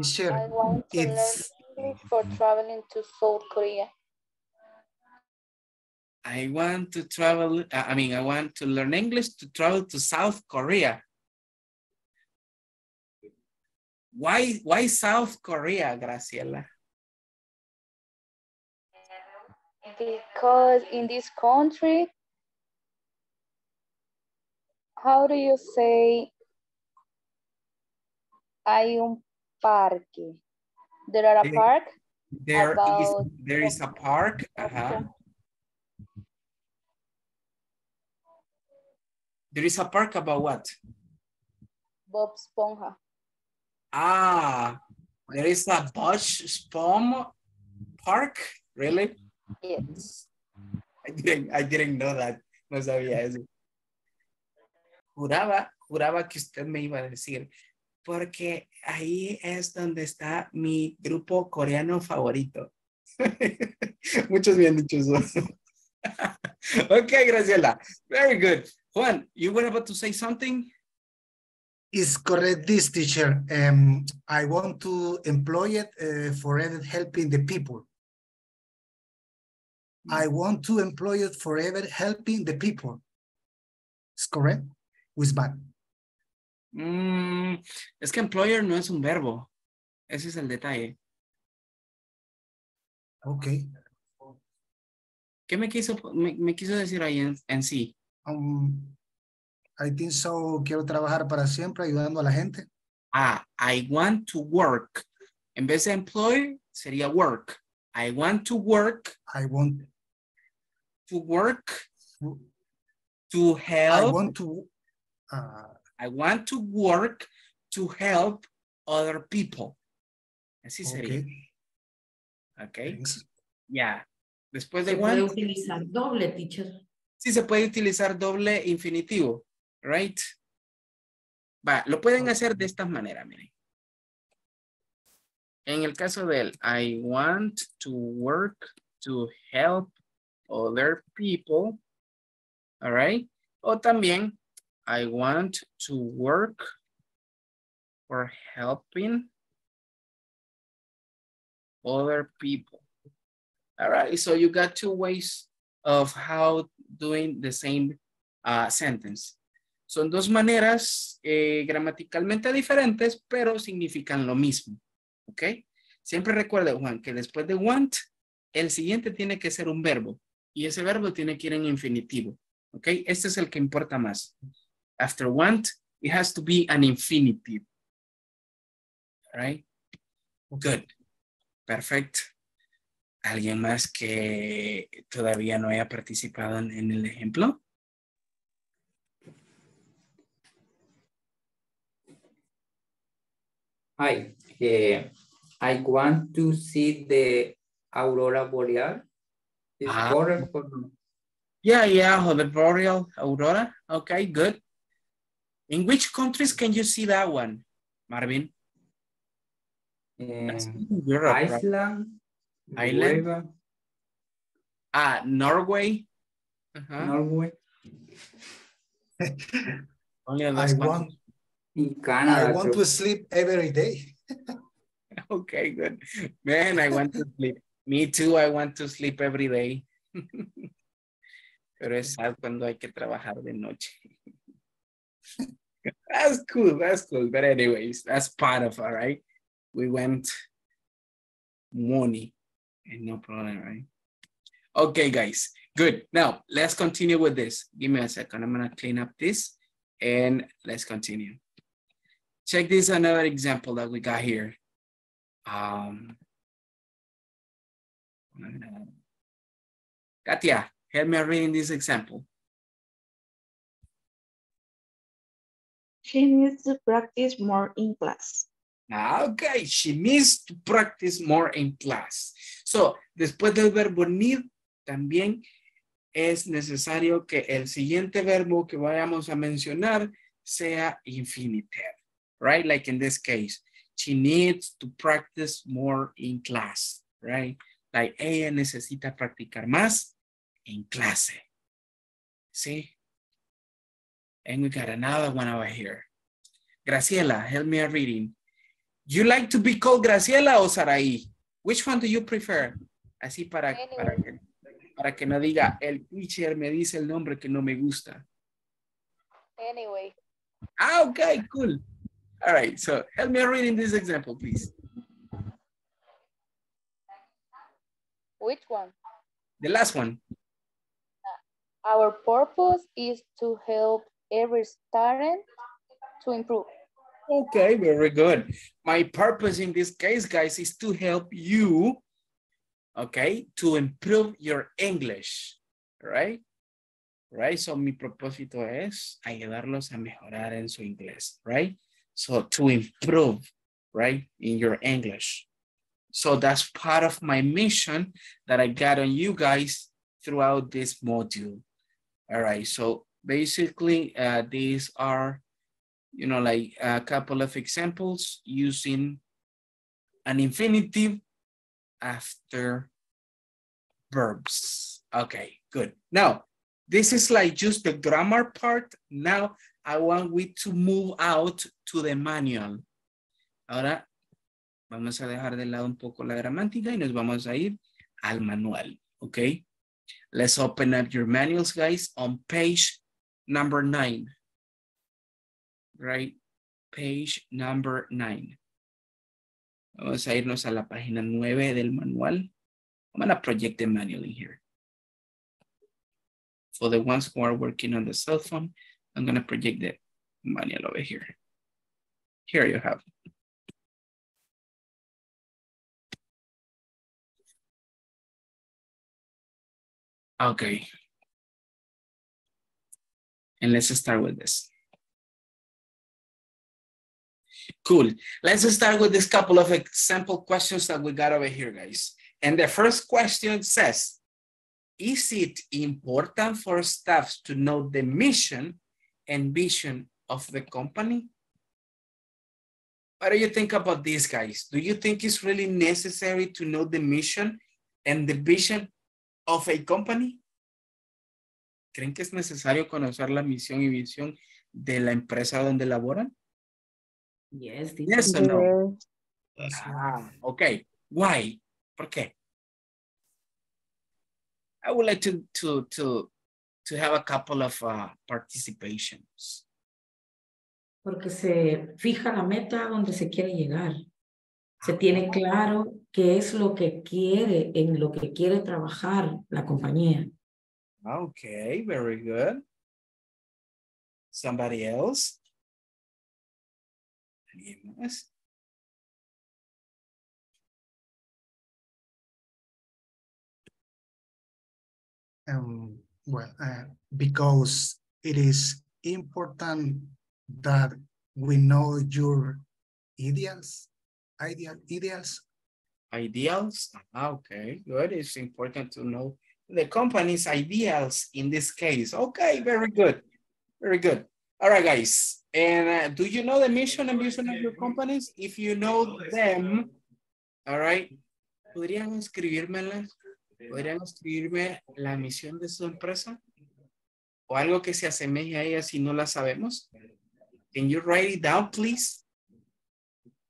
Sure. I want to learn English for traveling to South Korea. I want to travel, I want to learn English to travel to South Korea. Why South Korea, Graciela? Because in this country, how do you say, hay un parque? There are a park? There is a park. Uh-huh. There is a park about what? Bob Sponge. Ah, there is a Bob Sponge Park, really? Yes. I didn't know that. No sabía eso. Juraba que usted me iba a decir, porque ahí es donde está mi grupo coreano favorito. Muchos me han dicho eso. Okay, Graciela. Very good. Juan, you were about to say something? It's correct, this teacher. I want to employ it for helping the people. I want to employ it forever helping the people. It's correct? With bad. Es que employer no es un verbo. Ese es el detalle. Ok. ¿Qué me quiso decir ahí en sí? I think so. Quiero trabajar para siempre ayudando a la gente. Ah, I want to work. En vez de employ, sería work. I want to work. I want to work. To help. I want to work to help other people. Así sería. Okay. Thanks. Yeah. Después de want. Se puede utilizar doble, teacher. Sí, se puede utilizar doble infinitivo. Right? Va, lo pueden hacer de esta manera, miren. En el caso del I want to work to help other people. All right. O también I want to work for helping other people. All right, so you got two ways of how doing the same sentence. Son dos maneras gramaticalmente diferentes, pero significan lo mismo, ¿ok? Siempre recuerde, Juan, que después de want, el siguiente tiene que ser un verbo y ese verbo tiene que ir en infinitivo, ¿ok? Este es el que importa más. After want, it has to be an infinitive. All right? Good. Perfecto. ¿Alguien más que todavía no haya participado en el ejemplo? Hi. I want to see the Aurora Boreal. It's correct for me. Yeah, the Boreal Aurora. Okay, good. In which countries can you see that one, Marvin? Europe, Iceland. Right? Norway. Uh-huh. Norway. Only in Canada. I want to sleep every day. Okay, good. Man, I want to sleep. Me too, I want to sleep every day. Pero es sad cuando hay que trabajar de noche. That's cool. But anyways, that's part of, all right? We went morning and no problem, right? Okay, guys, good. Now, let's continue with this. Give me a second. I'm going to clean up this and let's continue. Check this, another example that we got here. Katia, help me reading this example. She needs to practice more in class. Okay, she needs to practice more in class. So, después del verbo need, también es necesario que el siguiente verbo que vayamos a mencionar sea infinitive, right? Like in this case, she needs to practice more in class, right? Like ella necesita practicar más en clase. ¿Sí? And we got another one over here. Graciela, help me reading. You like to be called Graciela or Sarai? Which one do you prefer? Así para que no diga, el teacher me dice el nombre que no me gusta. Anyway. Ah, okay, cool. All right, so help me reading this example, please. Which one? The last one. Our purpose is to help every student to improve. Okay, very good. My purpose in this case, guys, is to help you okay, to improve your English, right? Right, so mi propósito es ayudarlos a mejorar en su inglés, right? So to improve, right, in your English. So that's part of my mission that I got on you guys throughout this module. All right, so basically these are, you know, like a couple of examples using an infinitive after verbs. Okay, good. Now, this is like just the grammar part. Now I want we to move out to the manual. Ahora vamos a dejar de lado un poco la gramática y nos vamos a ir al manual, okay? Let's open up your manuals, guys, on page number 9, right? Page number 9. Vamos a irnos a la página 9 del manual. I'm gonna project the manual in here. For the ones who are working on the cell phone, I'm gonna project the manual over here. Here you have it. Okay. And let's start with this. Cool. Let's start with this couple of example questions that we got over here, guys. And the first question says, is it important for staffs to know the mission and vision of the company? What do you think about this, guys? Do you think it's really necessary to know the mission and the vision of a company? ¿Creen que es necesario conocer la misión y visión de la empresa donde laboran? Yes. Yes or no? Yes. Ah, okay. Why? ¿Por qué? I would like to have a couple of participations. Porque se fija la meta donde se quiere llegar. Se tiene claro qué es lo que quiere, en lo que quiere trabajar la compañía. Okay, very good. Somebody else? ¿Alguien más? Because it is important that we know your ideals. Okay, good. It's important to know the company's ideals in this case. Okay, very good, very good. All right, guys. And do you know the mission and vision of your companies? If you know them, all right. ¿Podrían escribírmelas? ¿Podrían escribirme la misión de su empresa? ¿O algo que se asemeje a ella si no la sabemos? Can you write it down, please?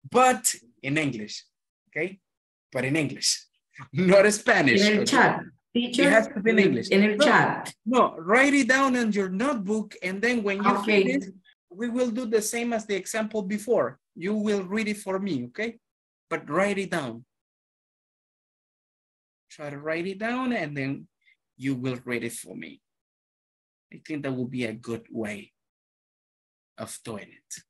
But in English, okay? But in English, not in Spanish. En el chat. Teacher, it has to be in English. En el chat. No, write it down in your notebook, and then when you finish, we will do the same as the example before. You will read it for me, okay? But write it down. Try to write it down and then you will read it for me. I think that will be a good way of doing it.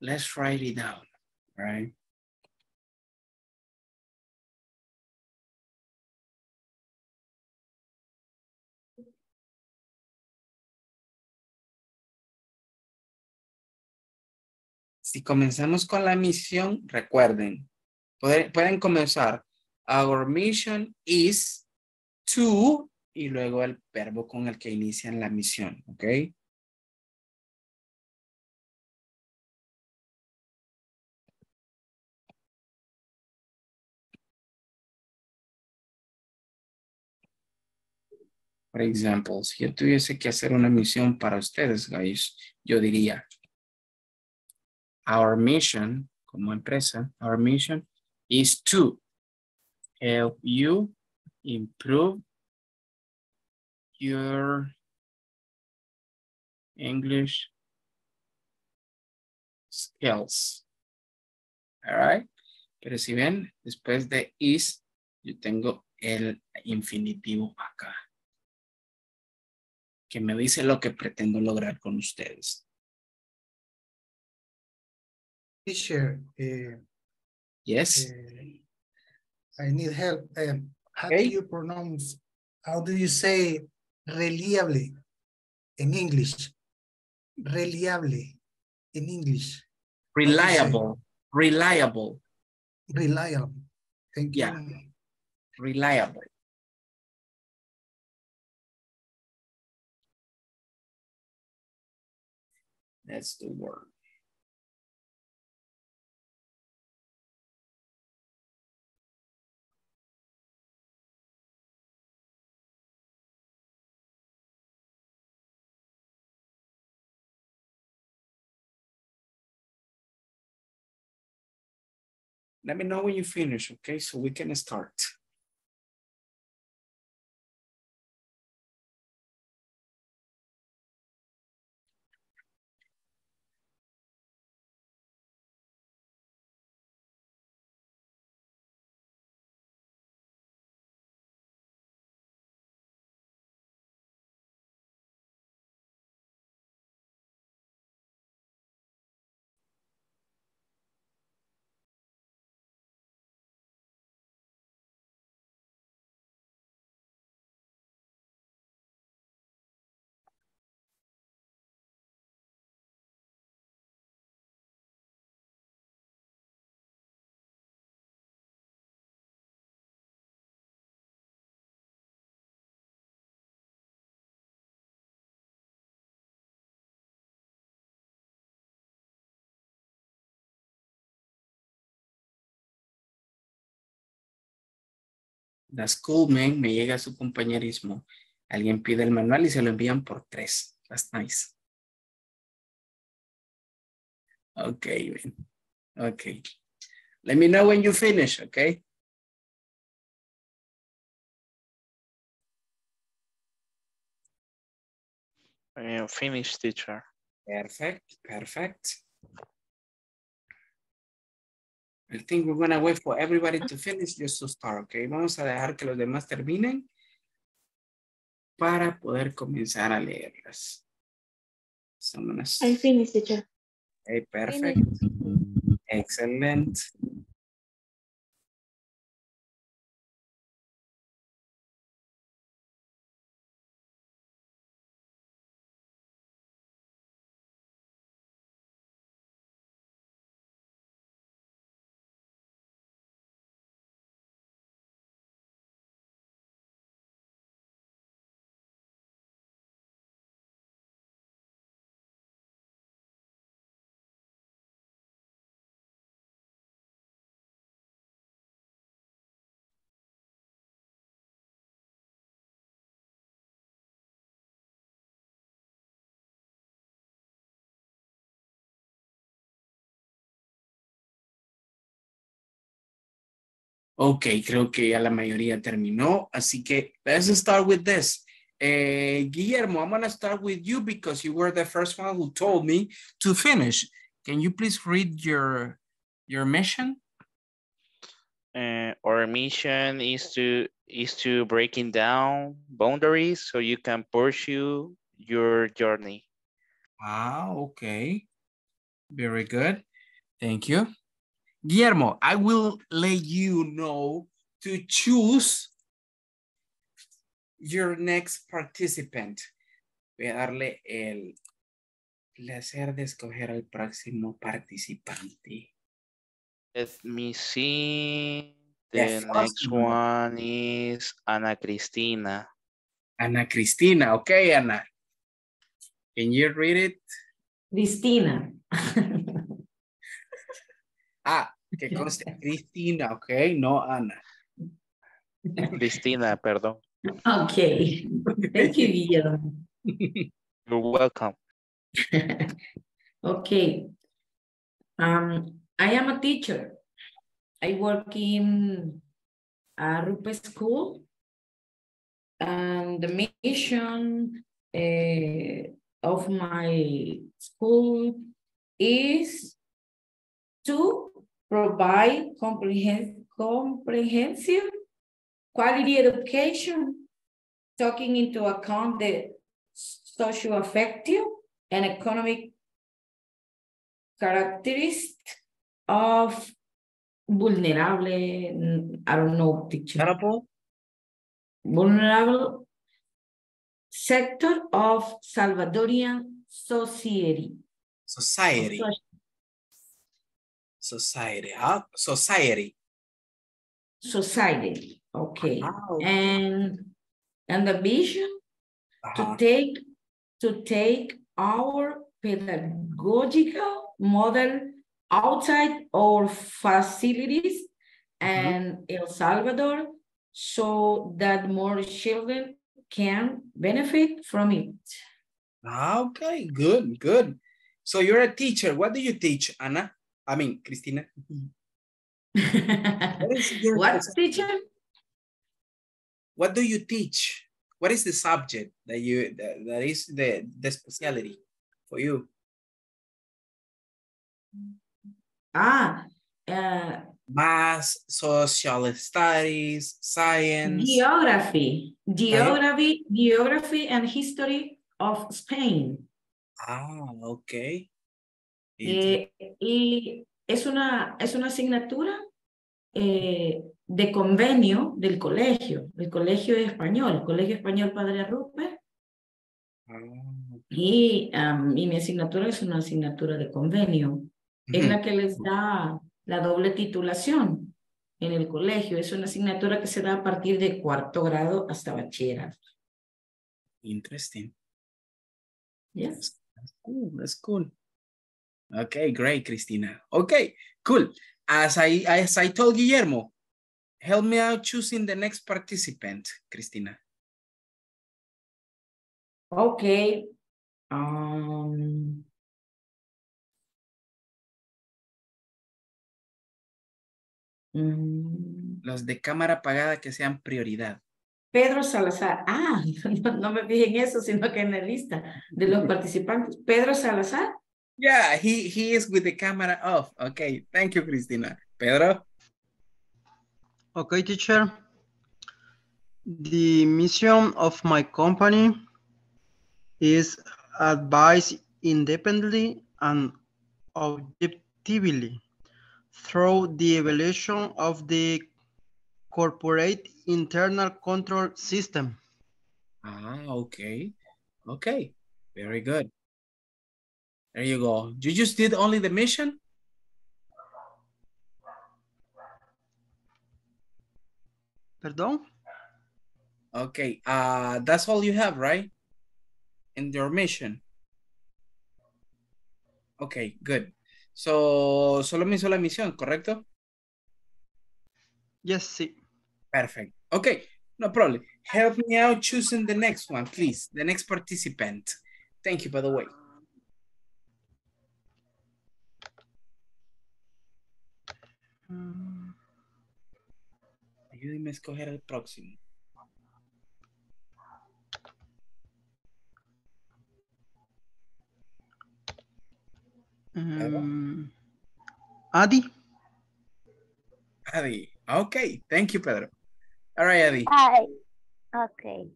Let's write it down, right? Si comenzamos con la misión, recuerden, pueden comenzar. Our mission is to, y luego el verbo con el que inician la misión, ¿ok? Por ejemplo, si yo tuviese que hacer una misión para ustedes, guys, yo diría, our mission, como empresa, our mission is to help you improve your English skills. All right. Pero si ven, después de is, yo tengo el infinitivo acá, que me dice lo que pretendo lograr con ustedes. Teacher, yes. I need help. How do you pronounce? How do you say reliable in English? Reliable in English. Reliable. Reliable. Reliable. Thank you. Yeah. Reliable. That's the word. Let me know when you finish, okay? So we can start. That's cool, man. Me llega su compañerismo. Alguien pide el manual y se lo envían por 3. That's nice. Okay, man. Okay. Let me know when you finish, okay? I am finished, teacher. Perfect, perfect. I think we're going to wait for everybody to finish just to start, okay? Vamos a dejar que los demás terminen para poder comenzar a leerlas. So I'm gonna... I finished, teacher. Okay, perfect. Excellent. Ok, creo que ya la mayoría terminó, así que let's start with this. Guillermo, I'm going to start with you because you were the first one who told me to finish. Can you please read your mission? Our mission is to breaking down boundaries so you can pursue your journey. Wow, okay. Very good. Thank you. Guillermo, I will let you know to choose your next participant. Voy a darle el placer de escoger al próximo participante. Let me see. The next one is Ana Cristina. Ana Cristina. Okay, Ana. Can you read it? Cristina. Ah, que conste Cristina, ok, no Ana. Cristina, perdón. Ok, thank you, Guillermo. You're welcome. Ok, I am a teacher. I work in a Rupert school. And the mission of my school is to provide comprehensive Quality education, taking into account the socio-affective and economic characteristics of vulnerable, I don't know, teacher. Vulnerable sector of Salvadorian society. Society. Okay. Wow. And the vision to take our pedagogical model outside our facilities and El Salvador, so that more children can benefit from it. Okay, good, good. So you're a teacher. What do you teach, Anna? I mean, Christina. What do you teach? What is the subject that you that is the specialty for you? Math, social studies, science, geography and history of Spain. Okay. Y es una asignatura de convenio del colegio. El colegio español, Padre Rupert. Y mi asignatura es una asignatura de convenio. Es la que les da la doble titulación en el colegio. Es una asignatura que se da a partir de 4º grado hasta bachillerato. Interesting. Yes. That's cool. Okay, great, Christina. Okay, cool. As I told Guillermo, help me out choosing the next participant, Christina. Okay. Los de cámara apagada que sean prioridad. Pedro Salazar. No me fijé en eso, sino que en la lista de los participantes. Pedro Salazar. Yeah, he is with the camera off. Okay, thank you, Christina. Pedro. Okay, teacher. The mission of my company is advise independently and objectively through the evaluation of the corporate internal control system. Okay. Okay, very good. There you go. You just did only the mission? Perdón? Okay, that's all you have, right? In your mission? Okay, good. So, solo me hizo la misión, ¿correcto? Yes, sí. Perfect. Okay, no problem. Help me out choosing the next one, please. The next participant. Thank you, by the way. Ayúdame a escoger el próximo. Adi. Okay, thank you, Pedro. All right, Adi. Hi. Okay.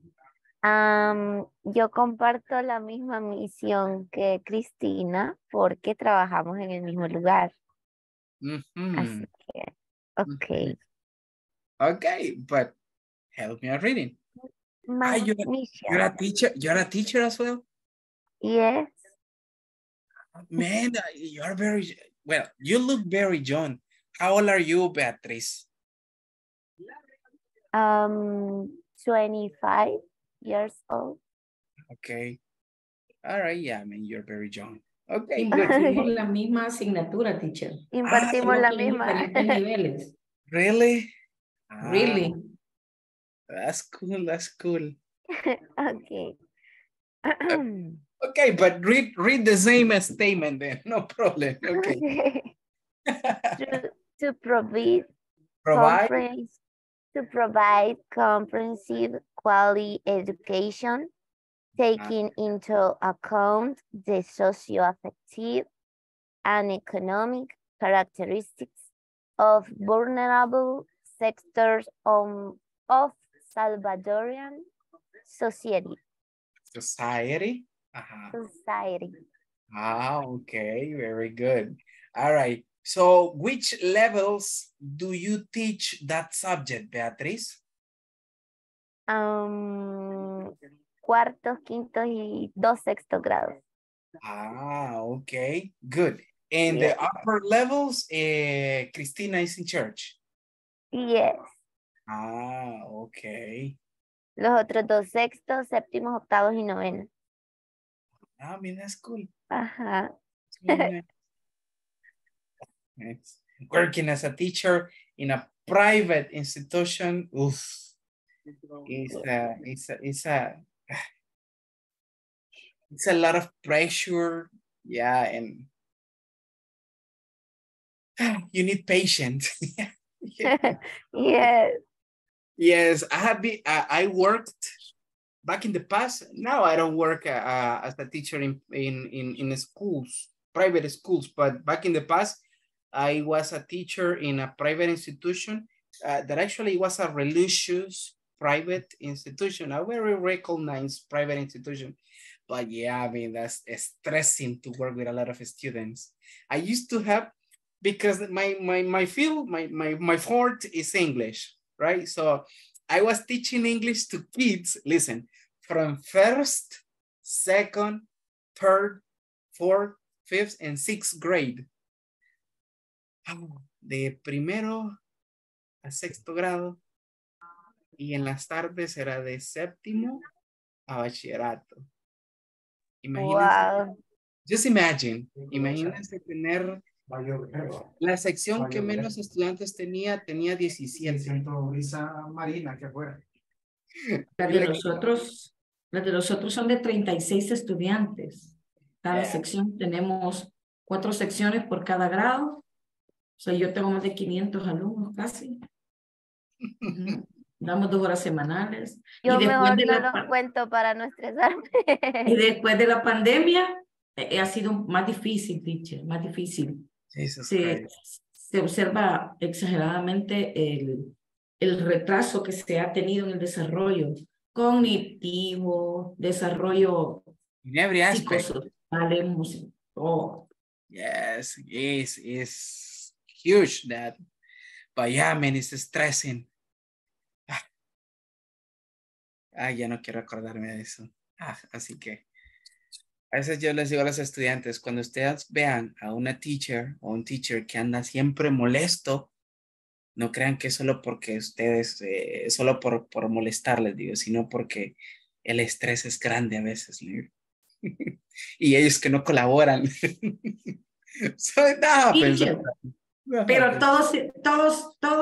Yo comparto la misma misión que Cristina porque trabajamos en el mismo lugar. Así que, okay. Okay, but help me out reading. You're a teacher as well? Yes. Man, you're very, well, you look very young. How old are you, Beatriz? 25 years old. Okay. All right, yeah, I mean, you're very young. Okay. Impartimos la misma asignatura, teacher. Impartimos la misma. Really? Really? That's cool, that's cool. Okay. Okay, but read the same statement then, no problem. Okay. To provide comprehensive quality education, taking into account the socio-affective and economic characteristics of vulnerable sectors of Salvadorian society. Society? Uh-huh. Society. Ah, okay, very good. All right. So which levels do you teach that subject, Beatriz? Cuartos, quintos, y dos sexto grados. Ah, okay, good. And yes. The upper levels, Christina is in church. Yes. Ah, okay. Los otros dos sextos, séptimos, octavos y novenos. Ah, I mean, that's cool. Ajá. Uh-huh. Working as a teacher in a private institution, oof, it's a lot of pressure, yeah, and you need patience. Yeah. Yes. Yes, I have been. I worked back in the past. Now I don't work as a teacher in schools, private schools. But back in the past, I was a teacher in a private institution that actually was a religious private institution, a very recognized private institution. But yeah, I mean, that's stressing to work with a lot of students. I used to have, because my field, my forte is English, right? So I was teaching English to kids, listen, from first, second, third, fourth, fifth, and sixth grade. De primero a sexto grado y en las tardes era de séptimo a bachillerato. Imagínense, wow. Just imagine, imagínense tener la sección que menos estudiantes tenía 17. Siento Brisa Marina, que fuera. Las de los otros son de 36 estudiantes. Cada sección tenemos 4 secciones por cada grado. So, yo tengo más de 500 alumnos casi. Uh-huh. Damos 2 horas semanales. Yo y mejor de no la... los cuento para no estresarme. Y después de la pandemia ha sido más difícil, teacher, más difícil. Se observa exageradamente el retraso que se ha tenido en el desarrollo cognitivo, desarrollo psicosocial, musical. Oh. Yes, yes. Huge that, but yeah, man, it's stressing. Ah, ya no quiero acordarme de eso. Ah, así que a veces yo les digo a los estudiantes, cuando ustedes vean a una teacher o un teacher que anda siempre molesto, no crean que es solo porque ustedes, solo por molestarles, digo, sino porque el estrés es grande a veces, ¿no? Y ellos que no colaboran. So, nada, pensar. Pero todo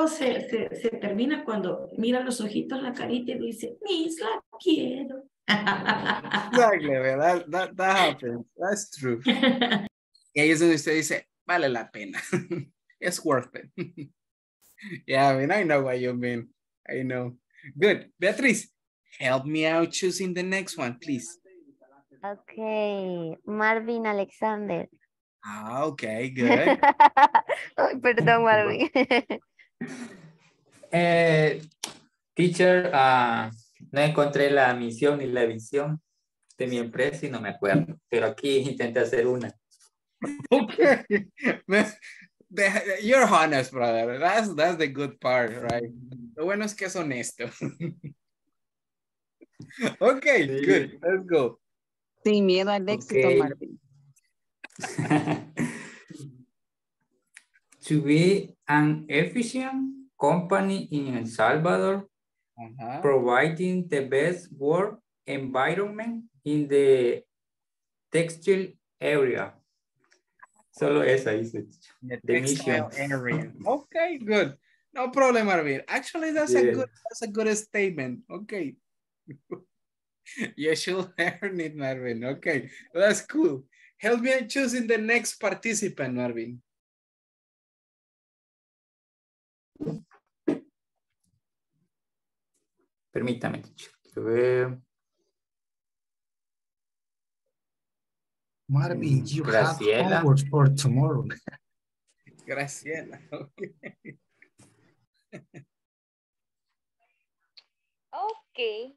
se termina cuando mira los ojitos, la carita y dice, Miss, la quiero. Exactly, ¿verdad? That happens. That's true. Y ahí es donde usted dice, vale la pena. It's worth it. Yeah, I mean, I know what you mean. I know. Good. Beatriz, help me out choosing the next one, please. Okay. Marvin Alexander. Ah, okay, good. Perdón, Marvin. Teacher, no encontré la misión ni la visión de mi empresa y no me acuerdo, pero aquí intenté hacer una. Okay. You're honest, brother. That's the good part, right? Lo bueno es que es honesto. Okay, sí. Good. Let's go. Sin miedo al éxito, okay. Marvin. To be an efficient company in El Salvador, providing the best work environment in the textile area. Solo esa dice. The textile area. Okay, good. No problem, Arvin. Actually, that's a good statement. Okay. You should learn it, Marvin. Okay, that's cool. Help me in choosing the next participant, Marvin. Permítame, quiero ver. Marvin, you Graciela. Have homework for tomorrow. Graciela, okay. Okay.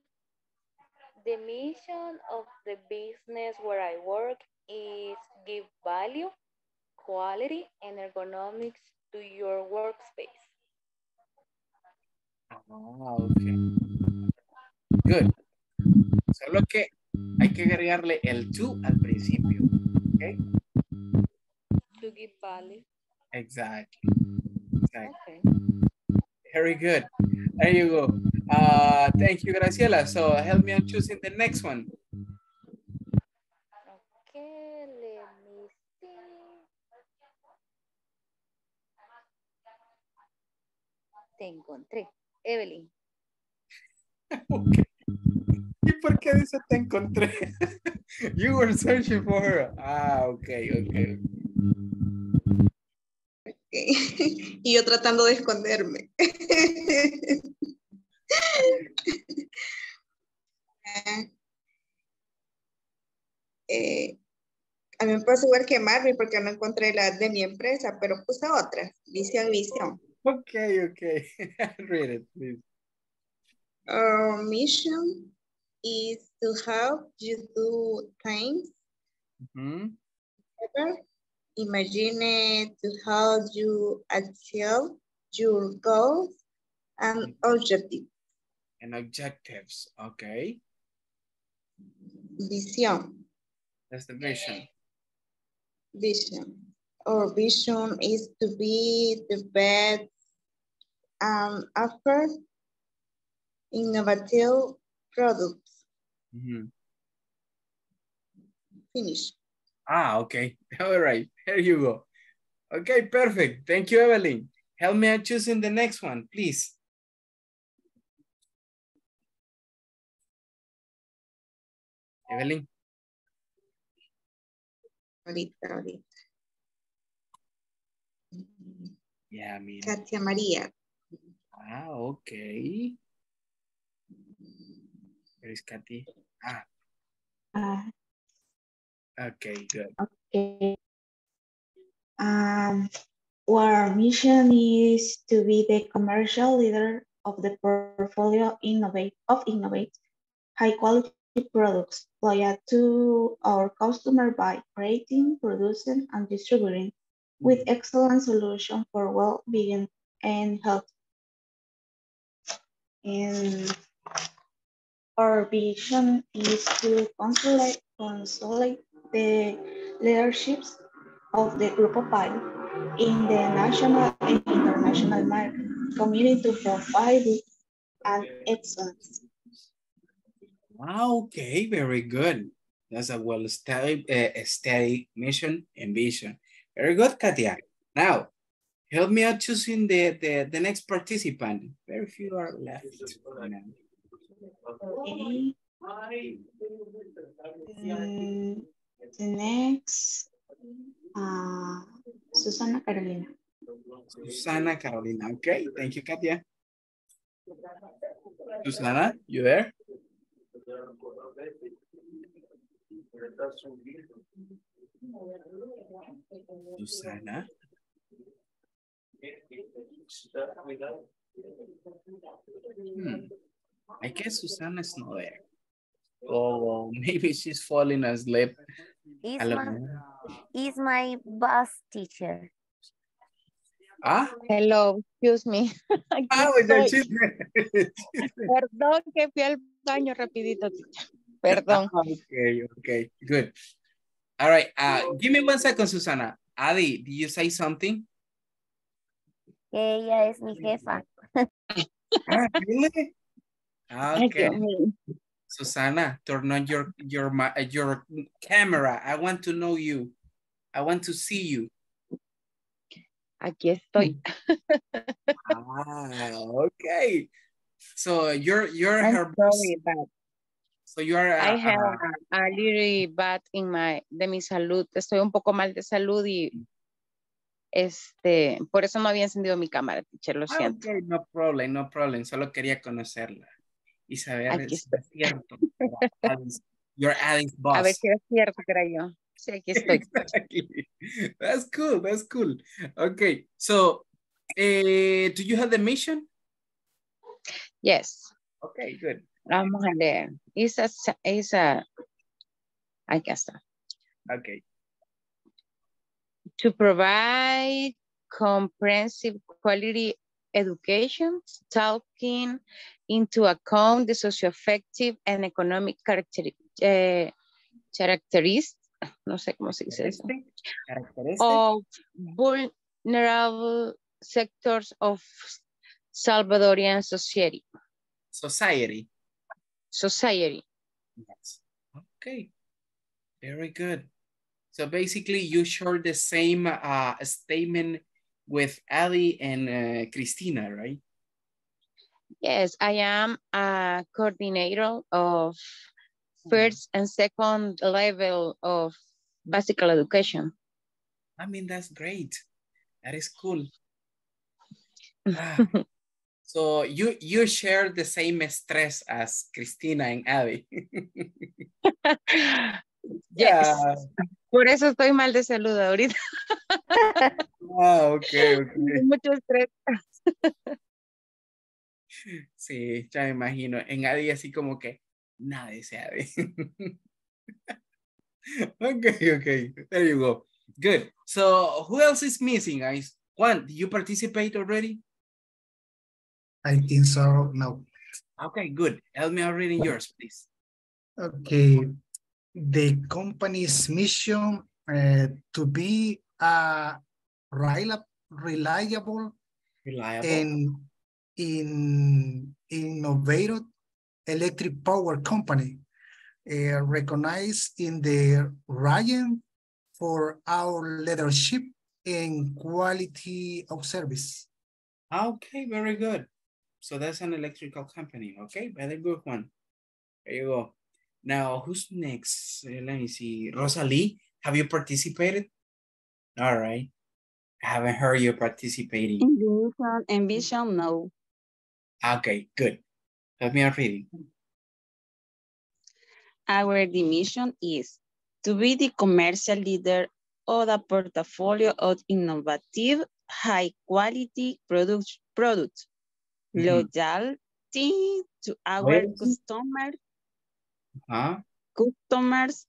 The mission of the business where I work is give value, quality, and ergonomics to your workspace. Oh, okay. Good. Solo que hay que agregarle el to al principio. Okay. To give value. Exactly. Exactly. Okay. Very good. There you go. Thank you, Graciela. So help me on choosing the next one. Okay, let me see. Te encontré, Evelyn. Okay. ¿Y por qué dice te encontré? You were searching for her. Ah, okay, okay. Okay. Y yo tratando de esconderme. A mí me pasó igual que Marvin porque no encontré la de mi empresa, pero puse otra, visión. Okay, okay. Read it, please. Our mission is to help you do things. Mm-hmm. Imagine it to help you achieve your goals and objectives. And objectives, okay. Vision. That's the vision. Vision. Our vision is to be the best offer innovative products. Mm-hmm. Finish. Ah, okay. All right. There you go. Okay, perfect. Thank you, Evelyn. Help me out choosing the next one, please. Evelyn. Ahorita. Yeah, mira. Katia Maria. Ah, okay. Where is Katy? Ah. Okay, good. Okay. Our mission is to be the commercial leader of the portfolio of innovate high quality products loyal to our customer by creating, producing, and distributing with excellent solution for well-being and health. And our vision is to consolidate the leaderships of the Grupo PAI in the national and international market, committed to provide an excellence. Wow, okay, very good. That's a well-studied mission and vision. Very good, Katia. Now, help me out choosing the next participant. Very few are left. Okay. The next, Susana Carolina. Susana Carolina, okay. Thank you, Katia. Susana, you there? Susana. I guess Susana's not there. Oh, maybe she's falling asleep. Is my bus teacher. Ah? Hello, excuse me. Perdón que fui al baño rapidito. Perdón. Okay, okay, good. All right, give me 1 second, Susana. Adi, did you say something? Ella es mi jefa. Ah, really? Okay. Susana, turn on your camera. I want to know you. I want to see you. Aquí estoy. Ah, okay. So you're I'm her. Sorry, but so you are. I have a little bad in my de mi salud. Estoy un poco mal de salud y por eso no había encendido mi cámara, teacher. Lo siento. Okay, no problem, no problem. Solo quería conocerla. Y saber si es cierto. Your Alice boss. A ver si es cierto, creo yo. Sí, aquí estoy. Exactly. That's cool, that's cool. Okay, so do you have the mission? Yes. Okay, good. Vamos a leer. It's a, I guess that. Okay. To provide comprehensive quality education, taking into account the socio-affective and economic characteristics, no sé cómo se dice eso, of vulnerable sectors of Salvadorian society. Society. Yes. Okay. Very good. So basically you shared the same statement with Ali and Christina, right? Yes, I am a coordinator of first and second level of basic education. I mean, that's great. That is cool. So you share the same stress as Christina and Abby. Yes. Por eso estoy mal de salud ahorita. Wow, okay. Mucho estrés. Sí, ya me imagino. En Abby así como que nadie se sabe. Okay. There you go. Good. So who else is missing, guys? Juan, did you participate already? I think so, no. Okay, good. Help me out reading yours, please. Okay. The company's mission to be reliable and innovative electric power company, recognized in the region for our leadership and quality of service. Okay, very good. So that's an electrical company. Okay, very good one. There you go. Now, who's next? Let me see. Rosalie, have you participated? All right. I haven't heard you participating. Ambition, no. Okay, good. Help me out reading. Our mission is to be the commercial leader of a portfolio of innovative, high-quality products. Loyalty to our customers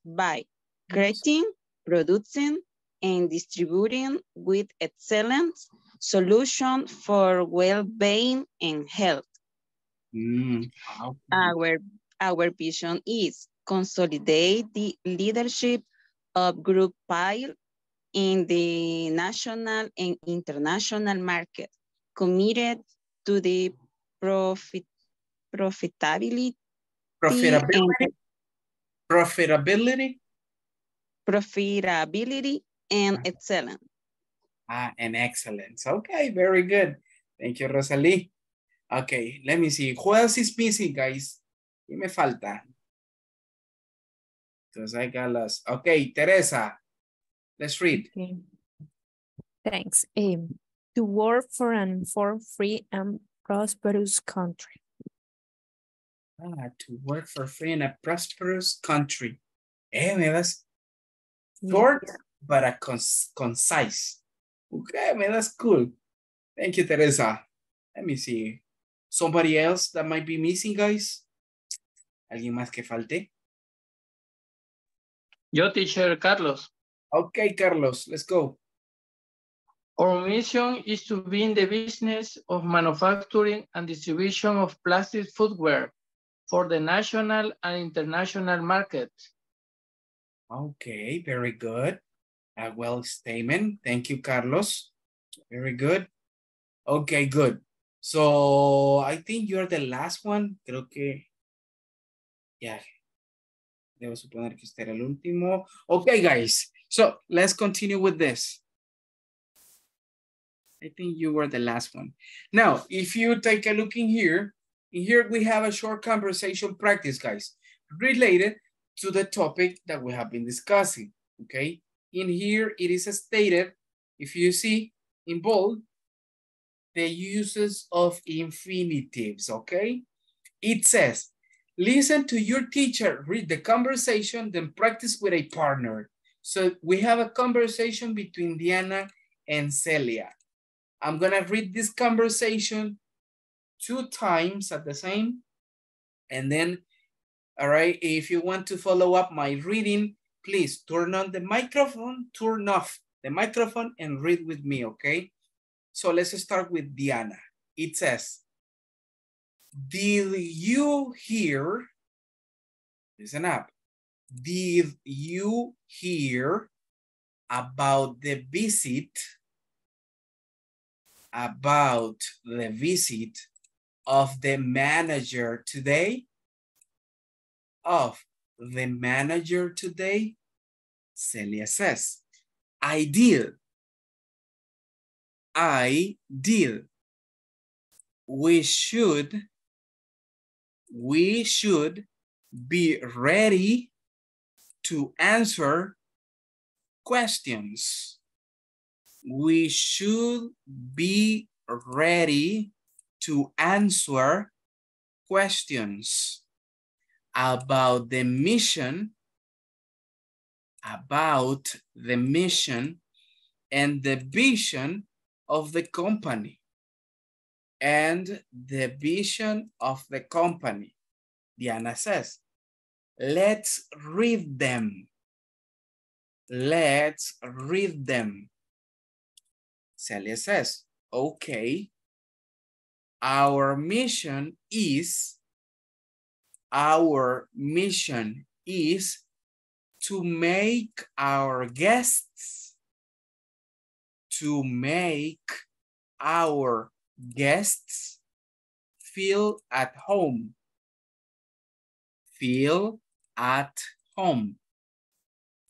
by creating, producing, and distributing with excellence solutions for well-being and health. Our vision is consolidate the leadership of group PILE in the national and international market, committed to the profitability and excellence. And excellence. Okay, very good. Thank you, Rosalie. Okay, let me see. Who else is missing, guys? ¿Qué me falta? Because I got lost. Okay, Teresa, let's read. Okay. Thanks. To work for and for free and prosperous country. To work for free in a prosperous country. That's short, but a concise. Okay, that's cool. Thank you, Teresa. Let me see. Somebody else that might be missing, guys? ¿Alguien más que falte? Yo, teacher, Carlos. Okay, Carlos, let's go. Our mission is to be in the business of manufacturing and distribution of plastic footwear for the national and international market. Okay, very good. A well statement. Thank you, Carlos. Very good. Okay, good. So I think you're the last one. Creo que... Yeah. Debo suponer que usted era el último. Okay, guys. So let's continue with this. I think you were the last one. Now, if you take a look in here we have a short conversation practice, guys, related to the topic that we have been discussing, okay? In here, it is stated, if you see in bold, the uses of infinitives, okay? It says, listen to your teacher, read the conversation, then practice with a partner. So we have a conversation between Diana and Celia. I'm gonna read this conversation 2 times at the same And then, all right, if you want to follow up my reading, please turn on the microphone, turn off the microphone and read with me, okay? So let's start with Diana. It says, did you hear, listen up, did you hear about the visit of the manager today? Of the manager today? Celia says, I did. I did. We should be ready to answer questions. We should be ready to answer questions about the mission, and the vision of the company, Diana says, let's read them. Celia says, okay, our mission is to make our guests feel at home.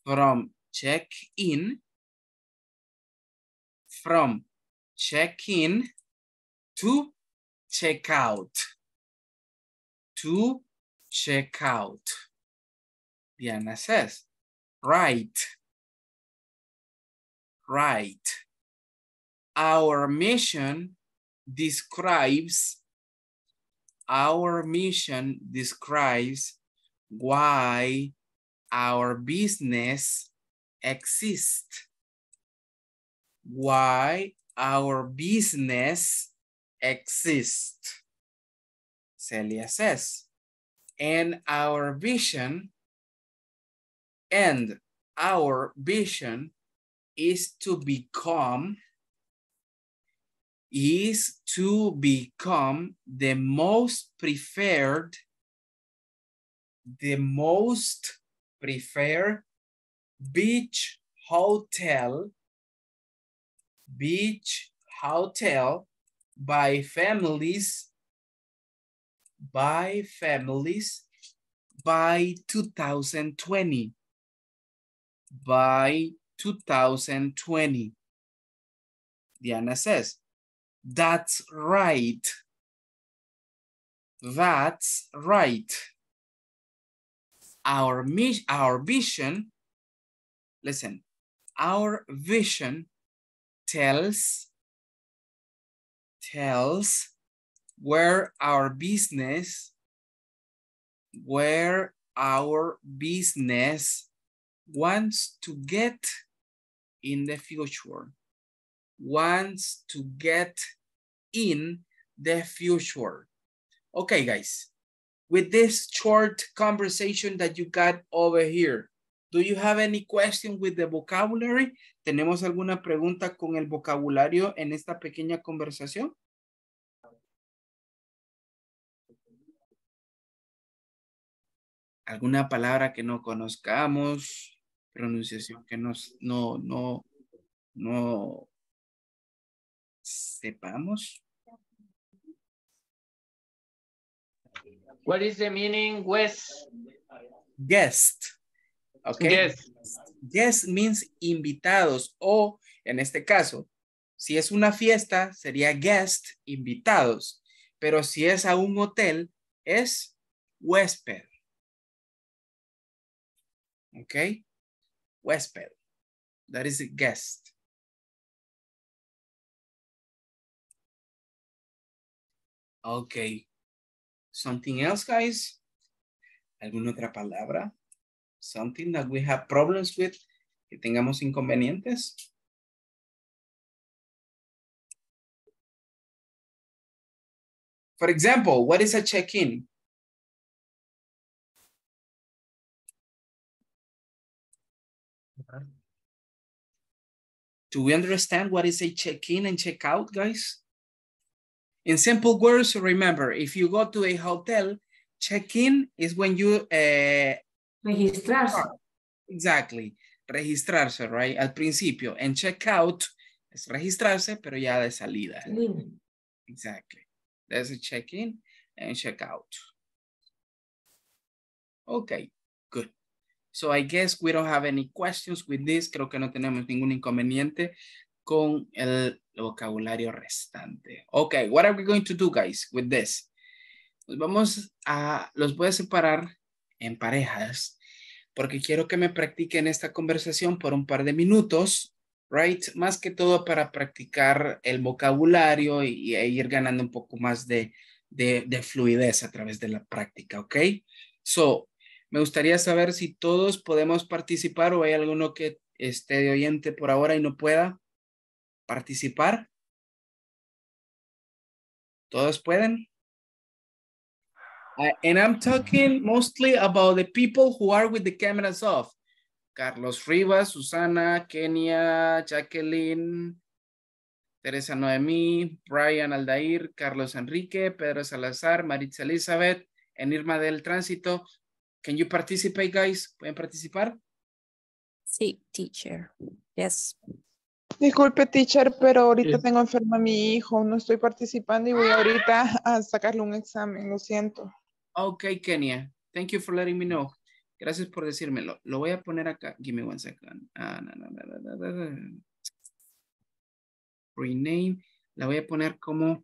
From check-in to check out. Diana says, right. Our mission describes why our business exists. Celia says, and our vision is to become the most preferred beach hotel by families by 2020. Diana says, That's right. Our vision, listen, our vision tells where our business wants to get in the future. Okay, guys, with this short conversation that you got over here, do you have any question with the vocabulary? ¿Tenemos alguna pregunta con el vocabulario en esta pequeña conversación? ¿Alguna palabra que no conozcamos? Pronunciación que no sepamos. What is the meaning guest? Okay. Guest means invitados o en este caso, si es una fiesta sería guest, invitados, pero si es a un hotel es huésped. Okay? Huésped. That is a guest. Okay. Something else, guys? ¿Alguna otra palabra? Something that we have problems with, que tengamos inconvenientes. For example, what is a check-in? Do we understand what is a check-in and check-out, guys? In simple words, remember, if you go to a hotel, check-in is when you... registrarse. Exactly. Registrarse, right? Al principio. And check-out es registrarse, pero ya de salida. Mm. Exactly. That's a check-in and check-out. Okay, good. So I guess we don't have any questions with this. Creo que no tenemos ningún inconveniente con el vocabulario restante. Okay, what are we going to do, guys, with this? Los voy a separar en parejas porque quiero que me practiquen esta conversación por un par de minutos, right? Más que todo para practicar el vocabulario y ir ganando un poco más de fluidez a través de la práctica, okay? So, me gustaría saber si todos podemos participar o hay alguno que esté de oyente por ahora y no pueda participar. ¿Todos pueden? And I'm talking mostly about the people who are with the cameras off. Carlos Rivas, Susana, Kenia, Jacqueline, Teresa Noemí, Brian Aldair, Carlos Enrique, Pedro Salazar, Maritza Elizabeth, en Irma del Tránsito. Can you participate, guys? ¿Pueden participar? Sí, teacher. Yes. Disculpe, teacher, pero ahorita tengo enferma a mi hijo. No estoy participando y voy ahorita a sacarle un examen. Lo siento. Ok, Kenia. Thank you for letting me know. Gracias por decírmelo. Lo voy a poner acá. Give me one second. Rename. La voy a poner como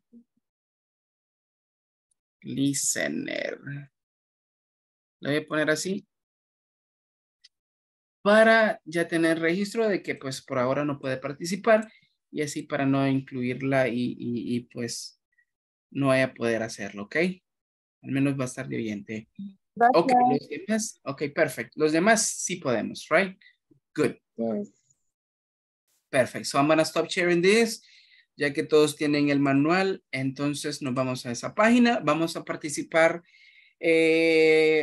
listener. La voy a poner así para ya tener registro de que pues por ahora no puede participar y así para no incluirla y pues no vaya a poder hacerlo, ¿ok? Al menos va a estar de oyente. Gracias. Ok, los demás, ok, perfect. Los demás sí podemos, right? Good. Yes. Perfect. So I'm going to stop sharing this. Ya que todos tienen el manual, entonces nos vamos a esa página. Vamos a participar.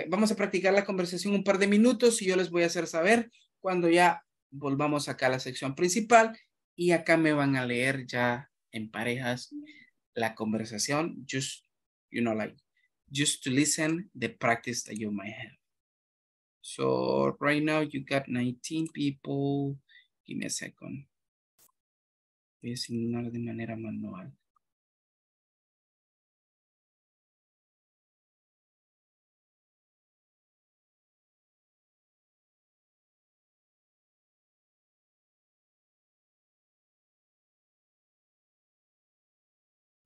Vamos a practicar la conversación un par de minutos y yo les voy a hacer saber cuando ya volvamos acá a la sección principal y acá me van a leer ya en parejas la conversación, just, you know, like, just to listen the practice that you might have. So right now you got 19 people. Give me a second. Voy a asignar de manera manual.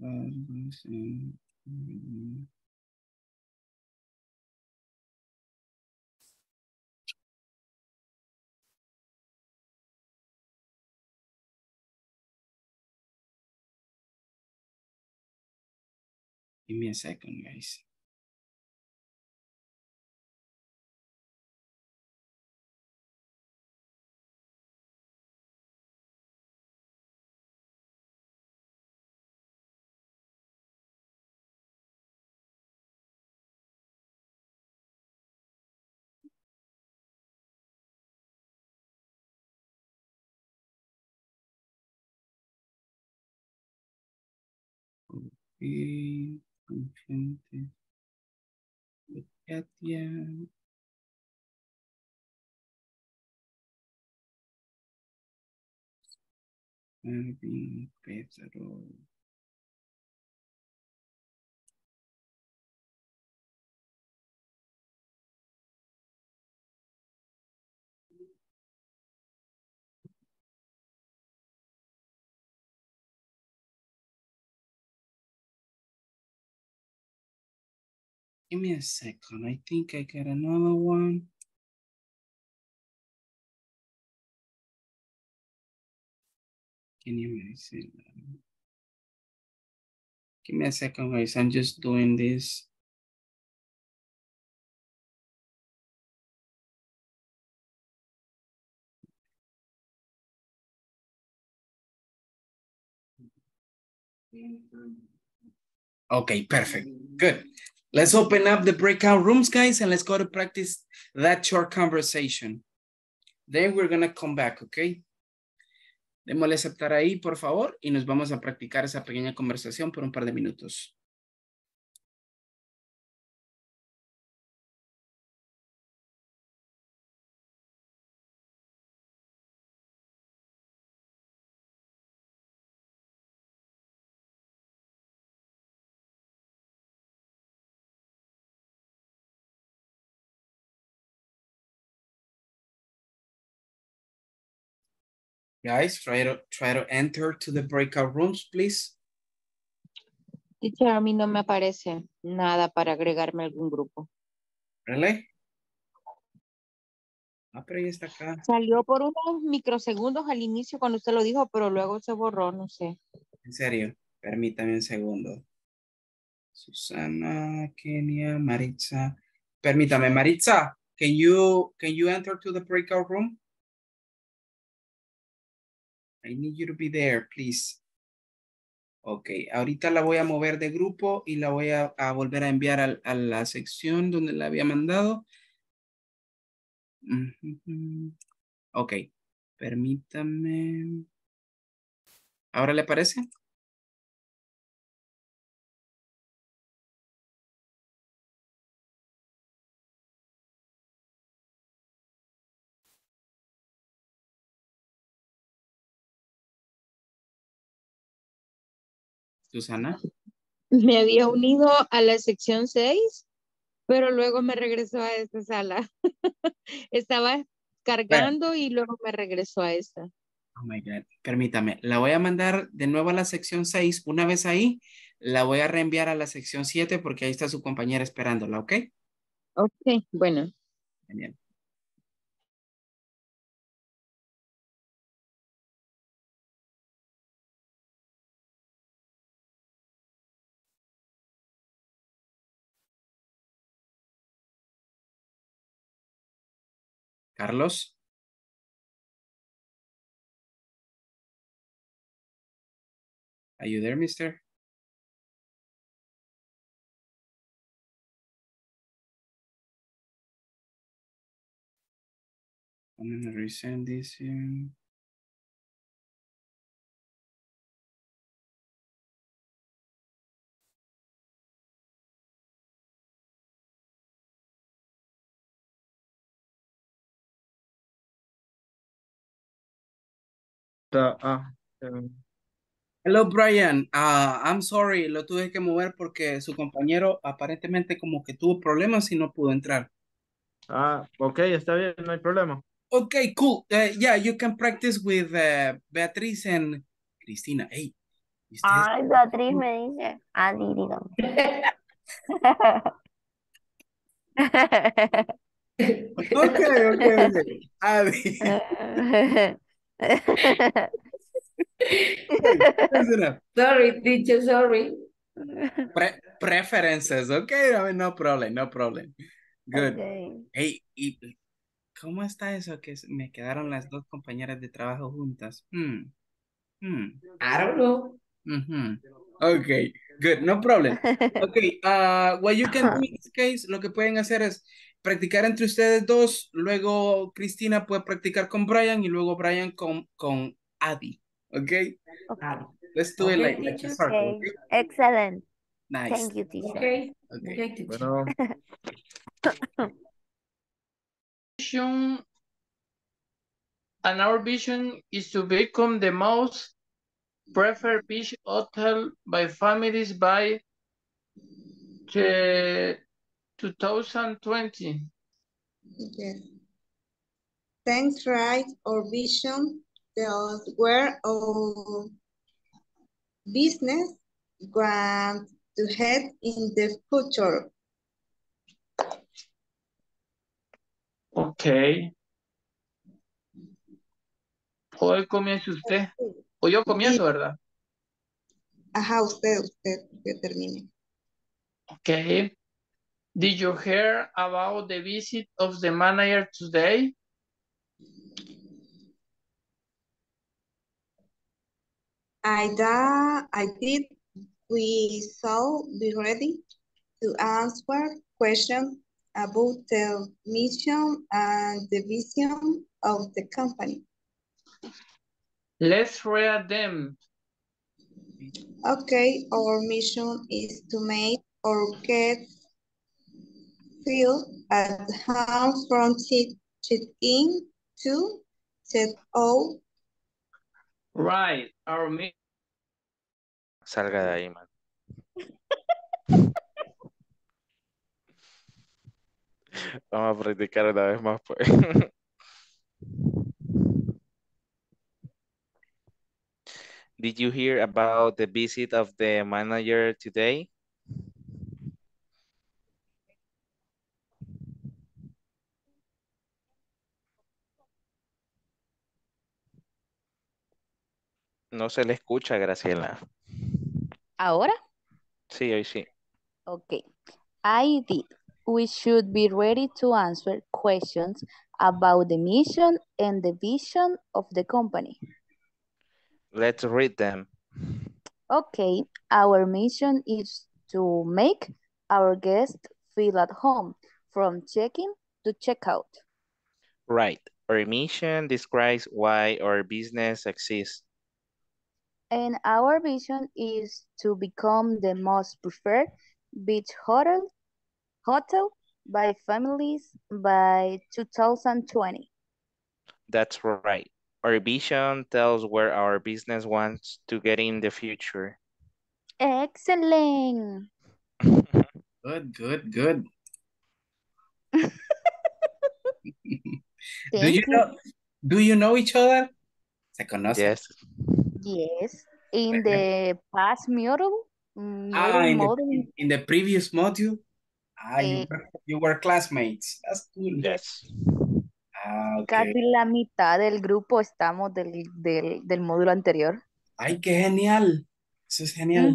Give me a second, guys. Okay. With Katia. Marvin, Pedro. Give me a second. I think I got another one. Can you see that? Give me a second, guys. I'm just doing this. Okay, perfect. Good. Let's open up the breakout rooms, guys, and let's go to practice that short conversation. Then we're going to come back, okay? Démosle aceptar ahí, por favor, y nos vamos a practicar esa pequeña conversación por un par de minutos. Guys, try to enter to the breakout rooms, please. Teacher, a mí no me aparece nada para agregarme algún grupo. ¿Really? Ah, pero ya está acá. Salió por unos microsegundos al inicio cuando usted lo dijo, pero luego se borró, no sé. ¿En serio? Permítame un segundo. Susana, Kenia, Maritza. Permítame, Maritza, can you enter to the breakout room? I need you to be there, please. Ok, ahorita la voy a mover de grupo y la voy a volver a enviar a la sección donde la había mandado. Ok, permítame. ¿Ahora le parece? Susana. Me había unido a la sección 6, pero luego me regresó a esta sala. Estaba cargando y luego me regresó a esta. Oh my God. Permítame, la voy a mandar de nuevo a la sección 6. Una vez ahí, la voy a reenviar a la sección 7 porque ahí está su compañera esperándola, ¿ok? Ok, bueno. Genial. Carlos. Are you there, mister? I'm gonna resend this here. Hello Brian, I'm sorry, lo tuve que mover porque su compañero aparentemente como que tuvo problemas y no pudo entrar. Ah, ok, está bien, no hay problema. Ok, cool. Yeah, you can practice with Beatriz and Cristina. Hey, ay, Beatriz me dice, Adi, dígame. Ok, Adi. Sorry, teacher, sorry. Preferences, okay, I mean, no problem. Good. Okay. Hey, ¿cómo está eso que me quedaron las dos compañeras de trabajo juntas? I don't know. Okay, good, no problem. Okay, what you can do in this case, lo que pueden hacer es practicar entre ustedes dos, luego Cristina puede practicar con Brian y luego Brian con Adi, ¿ok? Let's do it like that. Okay. Okay. Excellent. Nice. Thank you, teacher. Okay. Teacher. Bueno. And our vision is to become the most preferred beach hotel by families by the 2020. Okay. Thanks, right? Or vision, the where of business grant to head in the future. Okay. Hoy comienza usted. O yo comienzo, ¿verdad? Ajá, usted termine. Okay. Did you hear about the visit of the manager today? I did. We shall be ready to answer questions about the mission and the vision of the company. Let's read them. Okay, our mission is to make our kids feel at home from check-in to check-out. Right, our mission. Salga de ahí, man. Vamos a practicar una vez más, pues. Did you hear about the visit of the manager today? No se le escucha, Graciela. ¿Ahora? Sí, hoy sí. Ok. I did. We should be ready to answer questions about the mission and the vision of the company. Let's read them. Okay. Our mission is to make our guests feel at home from check-in to check-out. Right. Our mission describes why our business exists. And our vision is to become the most preferred beach hotel by families by 2020. That's right. Our vision tells where our business wants to get in the future. Excellent. Good, good, good. Do you know each other? Se conocen. Yes. Yes, in the past in the previous module, you were classmates. That's cool. Yes. Okay. Casi la mitad del grupo estamos del módulo anterior. Ay, qué genial. Eso es genial.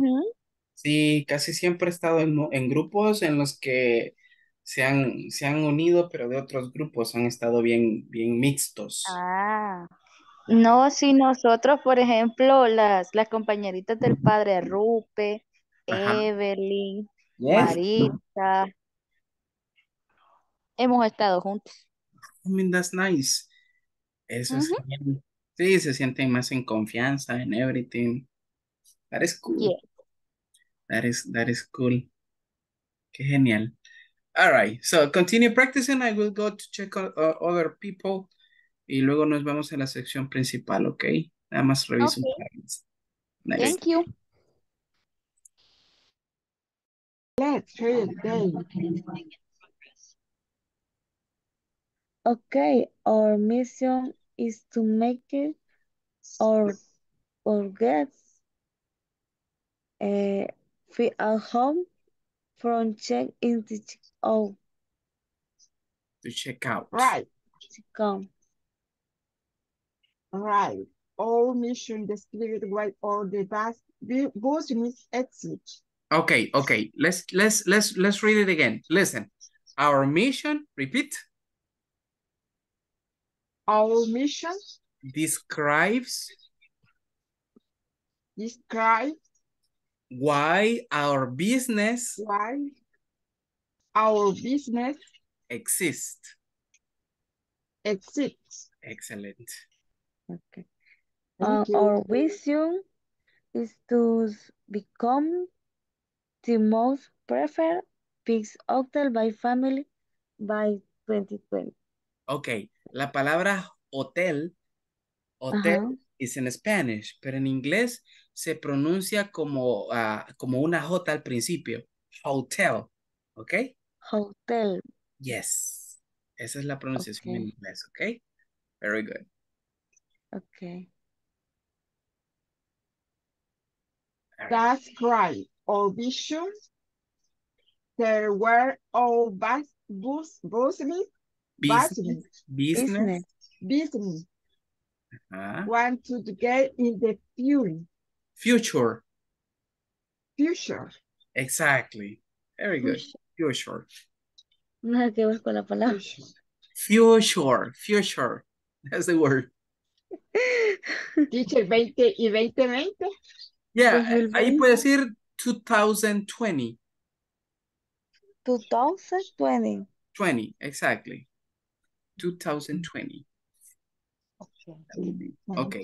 Sí, casi siempre he estado en grupos en los que se han unido, pero de otros grupos han estado bien mixtos. Ah. No, si nosotros, por ejemplo, las compañeritas del Padre Rupert, Evelyn, yes, Marita, hemos estado juntos. I mean, that's nice. Eso es bien. Sí, se sienten más en confianza en everything. That is cool. Yeah. That is cool. Qué genial. All right, so continue practicing. I will go to check out other people. Y luego nos vamos a la sección principal, ¿ok? Nada más reviso. Okay. Nice. Thank you. Let's read them. Okay, our mission is to make it our guests feel at home from check-in to check-out. To check-out. Right. Check-out. Right. All mission described right or the bus miss exit. Okay, okay. Let's read it again. Listen. Our mission, repeat. Our mission describes why our business exists. Excellent. Okay. Our vision is to become the most preferred beach hotel by family by 2020. Okay, la palabra hotel is in Spanish, pero en inglés se pronuncia como una J al principio. Hotel, okay? Hotel. Yes, esa es la pronunciación en inglés, okay? Very good. Okay. That's right. All visions. There were all business. Want to get in the future. Exactly. Very good. Future. Nada que ver con la palabra. Future. That's the word. Teacher, 20 y 2020. Yeah, 2020. Ahí puede decir 2020. 2020. Exactly. 2020. Ok,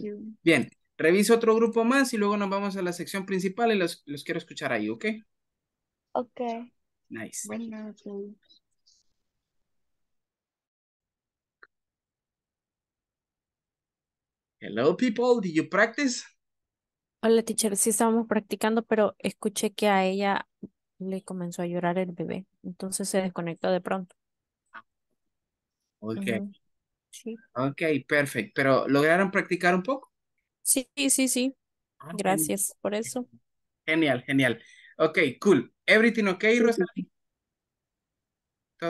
bien. Reviso otro grupo más y luego nos vamos a la sección principal y los quiero escuchar ahí, ¿ok? Ok. Nice. Bueno, okay. Hello, people. Did you practice? Hola, teacher. Sí, estábamos practicando, pero escuché que a ella le comenzó a llorar el bebé. Entonces se desconectó de pronto. Ok. Sí. Ok, perfecto. ¿Pero lograron practicar un poco? Sí, sí, sí. Gracias por eso. Genial, genial. Ok, cool. Everything okay, Rosalía?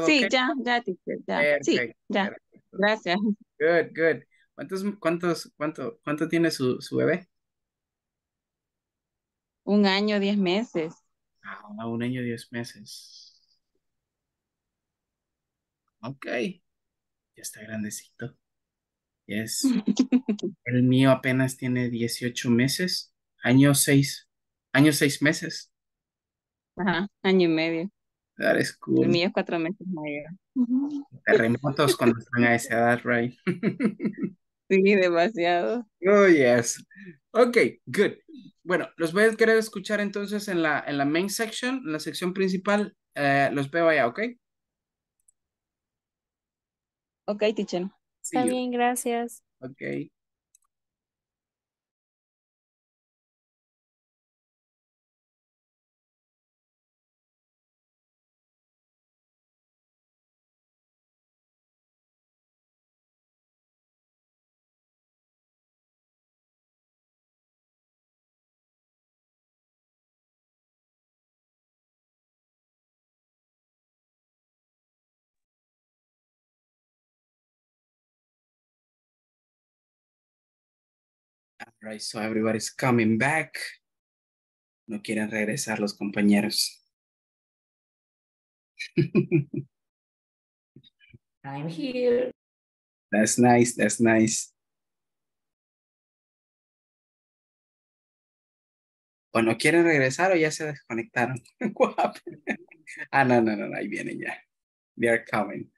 Sí, okay? ya, teacher, ya. Perfect. Sí, ya. Perfect. Gracias. Good, good. ¿Cuánto tiene su bebé? 1 año, 10 meses. Ah, 1 año, 10 meses. Ok. Ya está grandecito. Yes. El mío apenas tiene 18 meses. Año 6 meses. Ajá, año y medio. That is cool. El mío es 4 meses mayor. Terremotos cuando están a esa edad, right? Sí, demasiado. Oh, yes. Ok, good. Bueno, los voy a querer escuchar entonces en la main section, en la sección principal. Los veo allá, ¿ok? Ok, teacher. Está bien, gracias. Ok. Right, so everybody's coming back. No quieren regresar los compañeros. I'm here. That's nice, that's nice. O no quieren regresar o ya se desconectaron. What happened? Ah, no, ahí vienen ya. They are coming.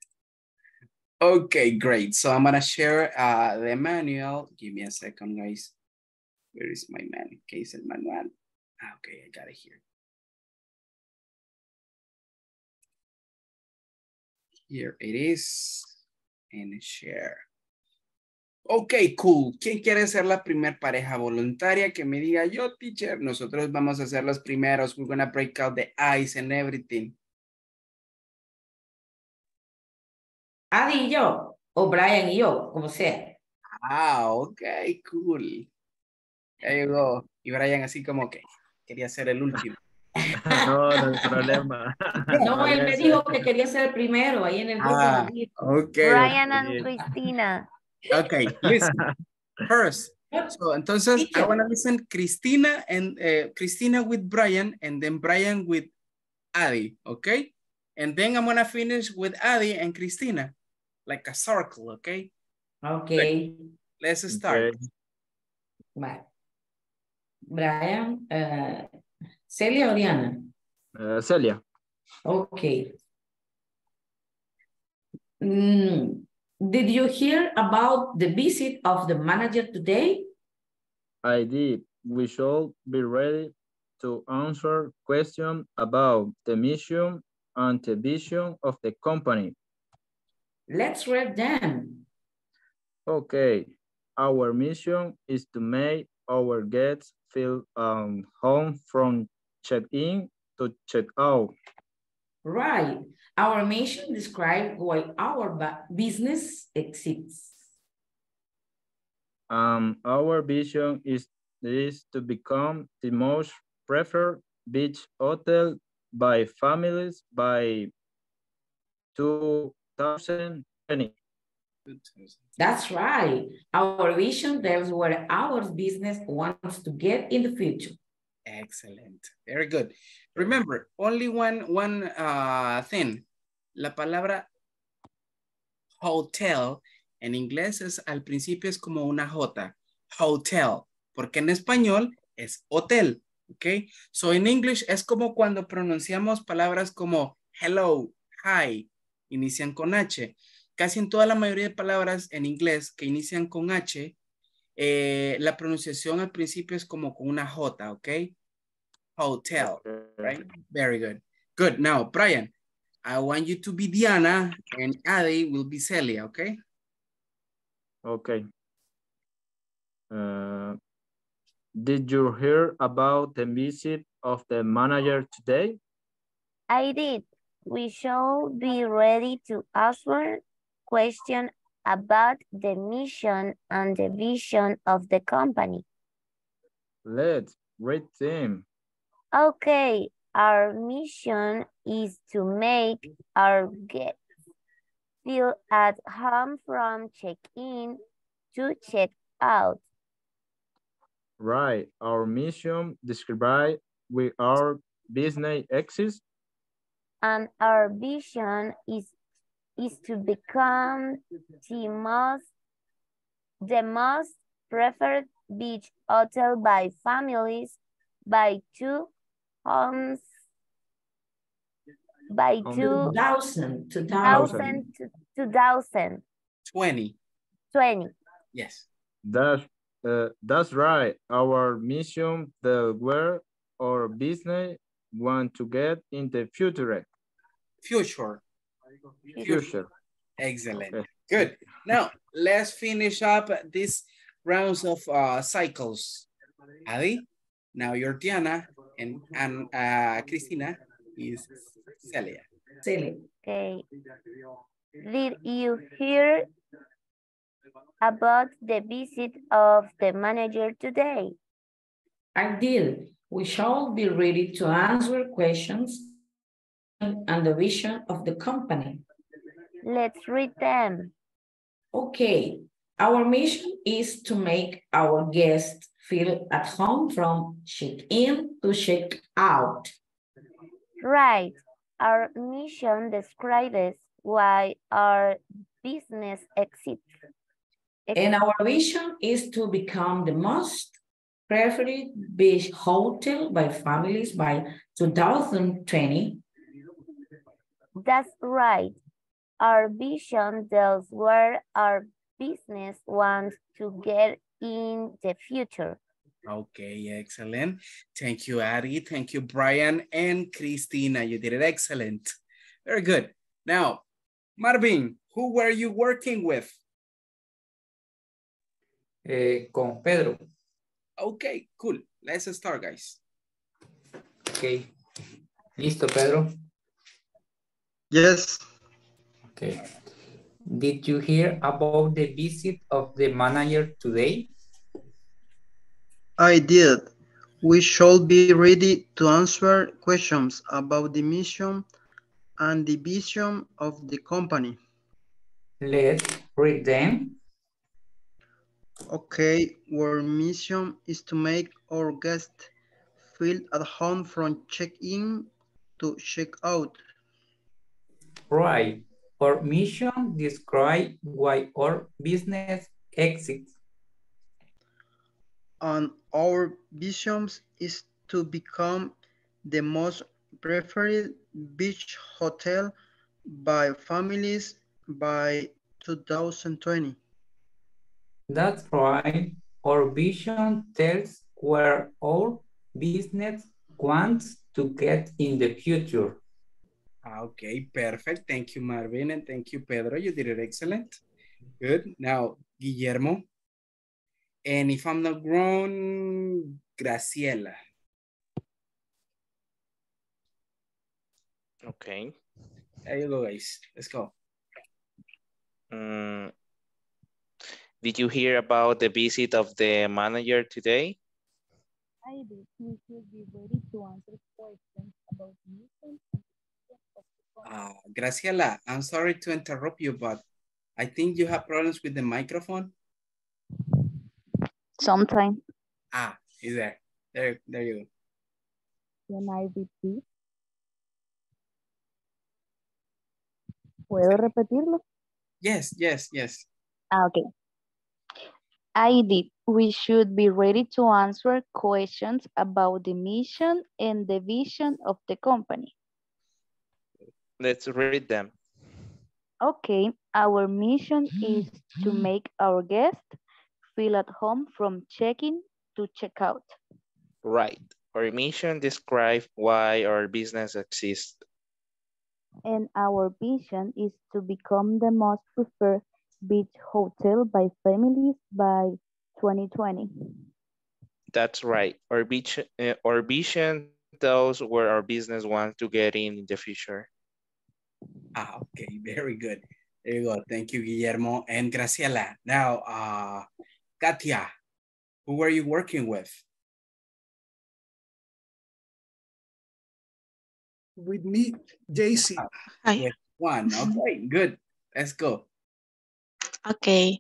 Okay, great. So I'm gonna share the manual. Give me a second, guys. Where is my manual? Okay, it's el manual. Okay, I got it here. Here it is. And share. Okay, cool. ¿Quién quiere ser la primer pareja voluntaria que me diga yo, teacher? Nosotros vamos a ser los primeros. We're gonna break out the ice and everything. Adi y yo, o Brian y yo, como sea. Ah, okay, cool. There you go. Y Brian así como que quería ser el último. No hay problema. No, él me dijo que quería ser el primero ahí en el grupo. Ah, okay. Brian and Cristina. Okay, listen. First. So, entonces, I want to listen Cristina and Cristina with Brian and then Brian with Adi, okay? And then I'm going to finish with Adi and Cristina, like a circle, okay? Okay. Let's start. Okay. Brian, Celia or Diana? Celia. Okay. Did you hear about the visit of the manager today? I did. We should be ready to answer questions about the mission and the vision of the company. Let's read them. Okay. Our mission is to make our guests feel home from check-in to check-out. Right. Our mission describes why our business exists. Our vision is to become the most preferred beach hotel by families by 2020. That's right. Our vision tells where our business wants to get in the future. Excellent. Very good. Remember, only one thing. La palabra hotel en inglés es al principio es como una J. Hotel. Porque en español es hotel. Okay. So in English es como cuando pronunciamos palabras como hello, hi. Inician con H. casi en toda la mayoría de palabras en inglés que inician con H, la pronunciación al principio es como con una J, ¿ok? Hotel, right? Very good. Good. Now, Brian, I want you to be Diana and Adi will be Celia, okay? Okay. Did you hear about the visit of the manager today? I did. We shall be ready to answer questions about the mission and the vision of the company. Let's read them. Okay, our mission is to make our guests feel at home from check-in to check-out. Right, our mission describes with our business exists. And our vision is to become the most preferred beach hotel by families, by 2020. Yes. That's right. Our mission, the where our business want to get in the future. Future. Excellent. Okay. Good. Now, let's finish up these rounds of cycles. Adi, now you're Diana, and Cristina is Celia. Okay. Did you hear about the visit of the manager today? I did. We shall be ready to answer questions and the vision of the company. Let's read them. Okay, our mission is to make our guests feel at home from check-in to check-out. Right, our mission describes why our business exists. And our vision is to become the most preferred beach hotel by families by 2020. That's right. Our vision tells where our business wants to get in the future. Okay, excellent. Thank you, Ari. Thank you, Brian and Cristina. You did it excellent. Very good. Now, Marvin, who were you working with? Con Pedro. Okay, cool. Let's start, guys. Okay. Listo, Pedro. Yes. Okay. Did you hear about the visit of the manager today? I did. We shall be ready to answer questions about the mission and the vision of the company. Let's read them. Okay, our mission is to make our guests feel at home from check-in to check-out. Right. Our mission describes why our business exists. And our vision is to become the most preferred beach hotel by families by 2020. That's right. Our vision tells where our business wants to get in the future. Okay, perfect. Thank you, Marvin, and thank you, Pedro. You did it excellent. Good. Now, Guillermo. And if I'm not wrong, Graciela. Okay. There you go, guys. Let's go. Did you hear about the visit of the manager today? I did. We should be ready to answer questions about the Graciela, I'm sorry to interrupt you, but I think you have problems with the microphone. Sometimes. Is there? There you go. Can I repeat? ¿Puedo repetirlo? Yes. Okay. I did. We should be ready to answer questions about the mission and the vision of the company. Let's read them. Okay, Our mission is to make our guests feel at home from check-in to check-out. Right. Our mission describes why our business exists. And our vision is to become the most preferred beach hotel by families by 2020. That's right. Our vision tells where our business wants to get in the future. Ah, okay, very good. There you go. Thank you, Guillermo and Graciela. Now, Katia, who are you working with? With me, JC. Hi. One. Okay, good. Let's go. Okay.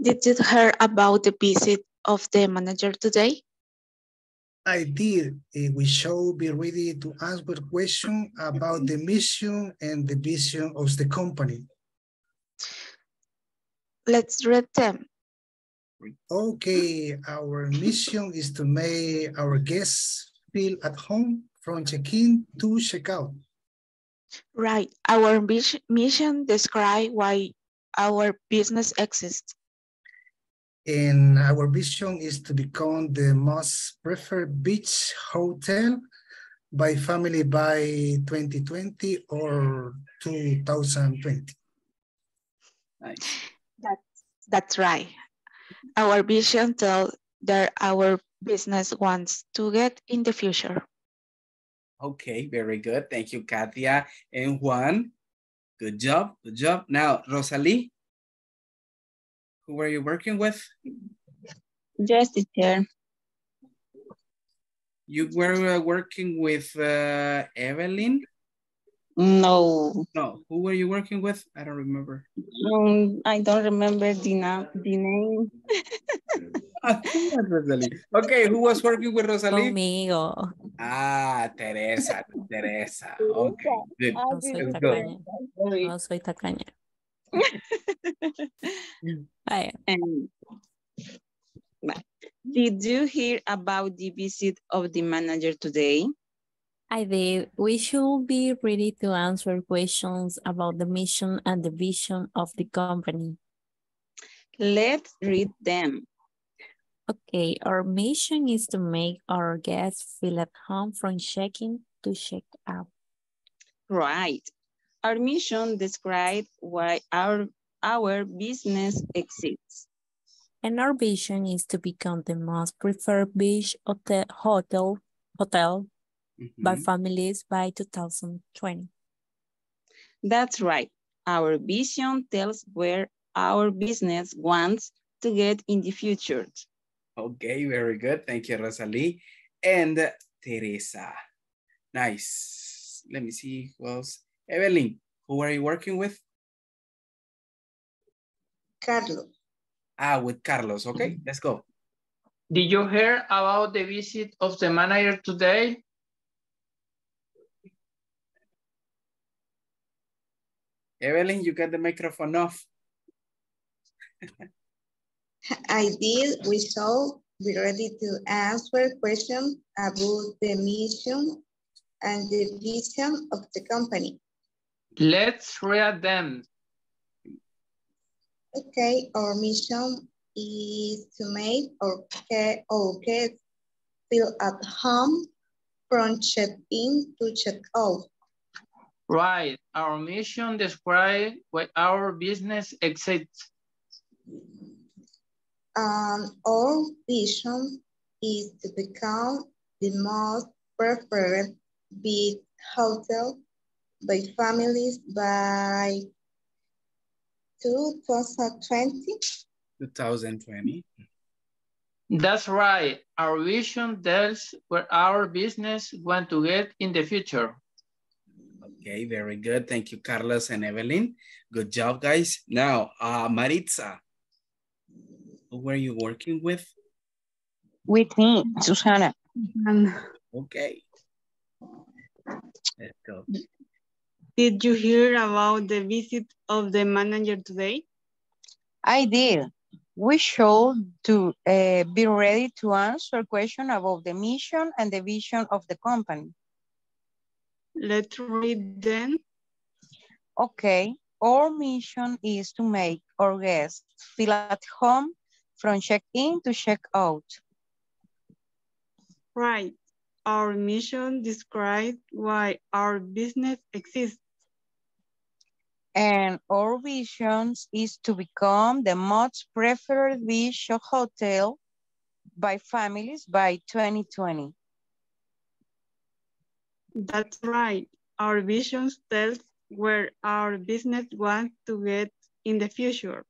Did you hear about the visit of the manager today? I did. We shall be ready to answer questions about the mission and the vision of the company. Let's read them. Okay, our mission is to make our guests feel at home from check-in to check-out. Right. Our mission describes why our business exists. And our vision is to become the most preferred beach hotel by family by 2020 or 2020. Nice. That's right. Our vision tells that our business wants to get in the future. Okay, very good. Thank you, Katia and Juan. Good job, good job. Now, Rosalie, who were you working with? Yes, teacher. You were working with Evelyn? No. No, who were you working with? I don't remember. I don't remember the name. Okay, who was working with Rosalie? Conmigo. Ah, Teresa, Teresa. Okay, good. No soy tacaña. No soy tacaña. Did you hear about the visit of the manager today? I did. We should be ready to answer questions about the mission and the vision of the company. Let's read them. Okay, our mission is to make our guests feel at home from check-in to check-out. Right. Our mission describes why our business exists. And our vision is to become the most preferred beach hotel by families by 2020. That's right. Our vision tells where our business wants to get in the future. Okay, very good. Thank you, Rosalie and Teresa. Nice. Let me see who else. Evelyn, who are you working with? Carlos. Ah, with Carlos. Okay, let's go. Did you hear about the visit of the manager today? Evelyn, you got the microphone off. I did. We shall be ready to answer questions about the mission and the vision of the company. Let's read them. Okay, our mission is to make our guests feel at home from check-in to check-out. Right, our mission describes what our business exists. Our vision is to become the most preferred beach hotel by families by 2020. 2020. That's right. Our vision tells where our business wants to get in the future. Okay, very good. Thank you, Carlos and Evelyn. Good job, guys. Now, Maritza. Who were you working with? With me, Susana. Okay. Let's go. Did you hear about the visit of the manager today? I did. We should be ready to answer questions about the mission and the vision of the company. Let's read them. Okay. Our mission is to make our guests feel at home from check-in to check-out. Right. Our mission describes why our business exists. And our vision is to become the most preferred beach hotel by families by 2020. That's right. Our vision tells where our business wants to get in the future.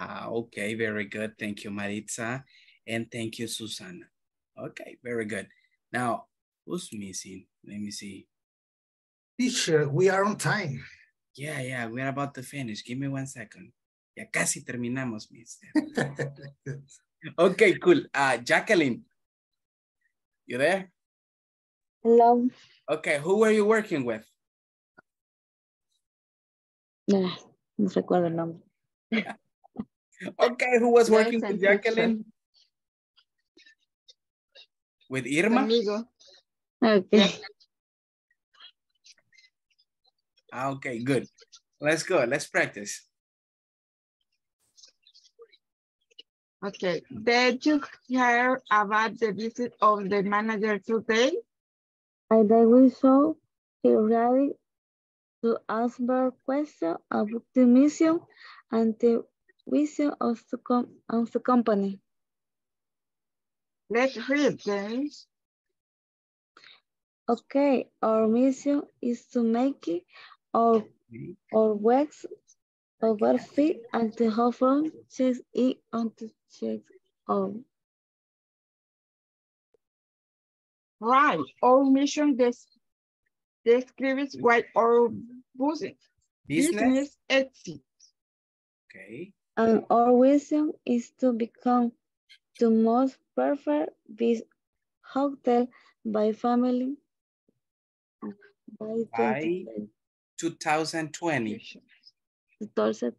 Okay, very good. Thank you, Maritza. And thank you, Susana. Okay, very good. Now, who's missing? Let me see. Teacher, we are on time. Yeah, we're about to finish. Give me 1 second. Ya casi terminamos, mister. Okay, cool. Jacqueline, you there? Hello. Okay, who were you working with? No recuerdo el nombre. Okay, who was working with Jacqueline? With Irma? Amigo. Okay. Okay, good. Let's go. Let's practice. Okay. Did you hear about the visit of the manager today? I think so. He ready to answer questions about the mission and the vision of the company. Let's read them. Okay, our mission is to make it our works over fit and the whole from check in on to check out. Right, our mission describes why our business exists. Okay. And our vision is to become the most perfect beach hotel by family. By 2020. 2020.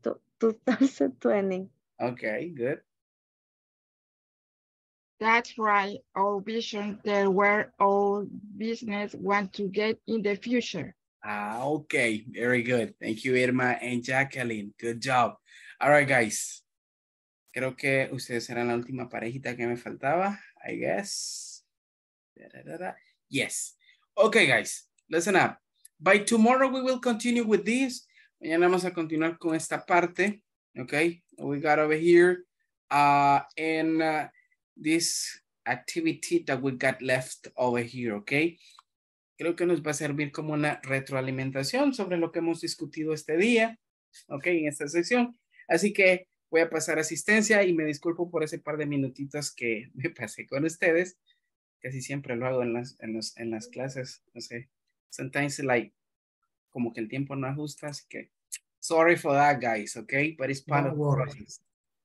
Okay, good. That's right. Our vision that where our business want to get in the future. Okay, very good. Thank you, Irma and Jacqueline. Good job. All right, guys. Creo que ustedes eran la última parejita que me faltaba, I guess. Yes. Okay, guys, listen up. By tomorrow, we will continue with this. Mañana vamos a continuar con esta parte. Okay, we got over here. And this activity that we got left over here, okay. Creo que nos va a servir como una retroalimentación sobre lo que hemos discutido este día, okay, en esta sección. Así que voy a pasar asistencia y me disculpo por ese par de minutitos que me pasé con ustedes. Casi siempre lo hago en las clases, no sé. Sometimes like, como que el tiempo no ajusta, así que sorry for that, guys, okay? But it's part of the process.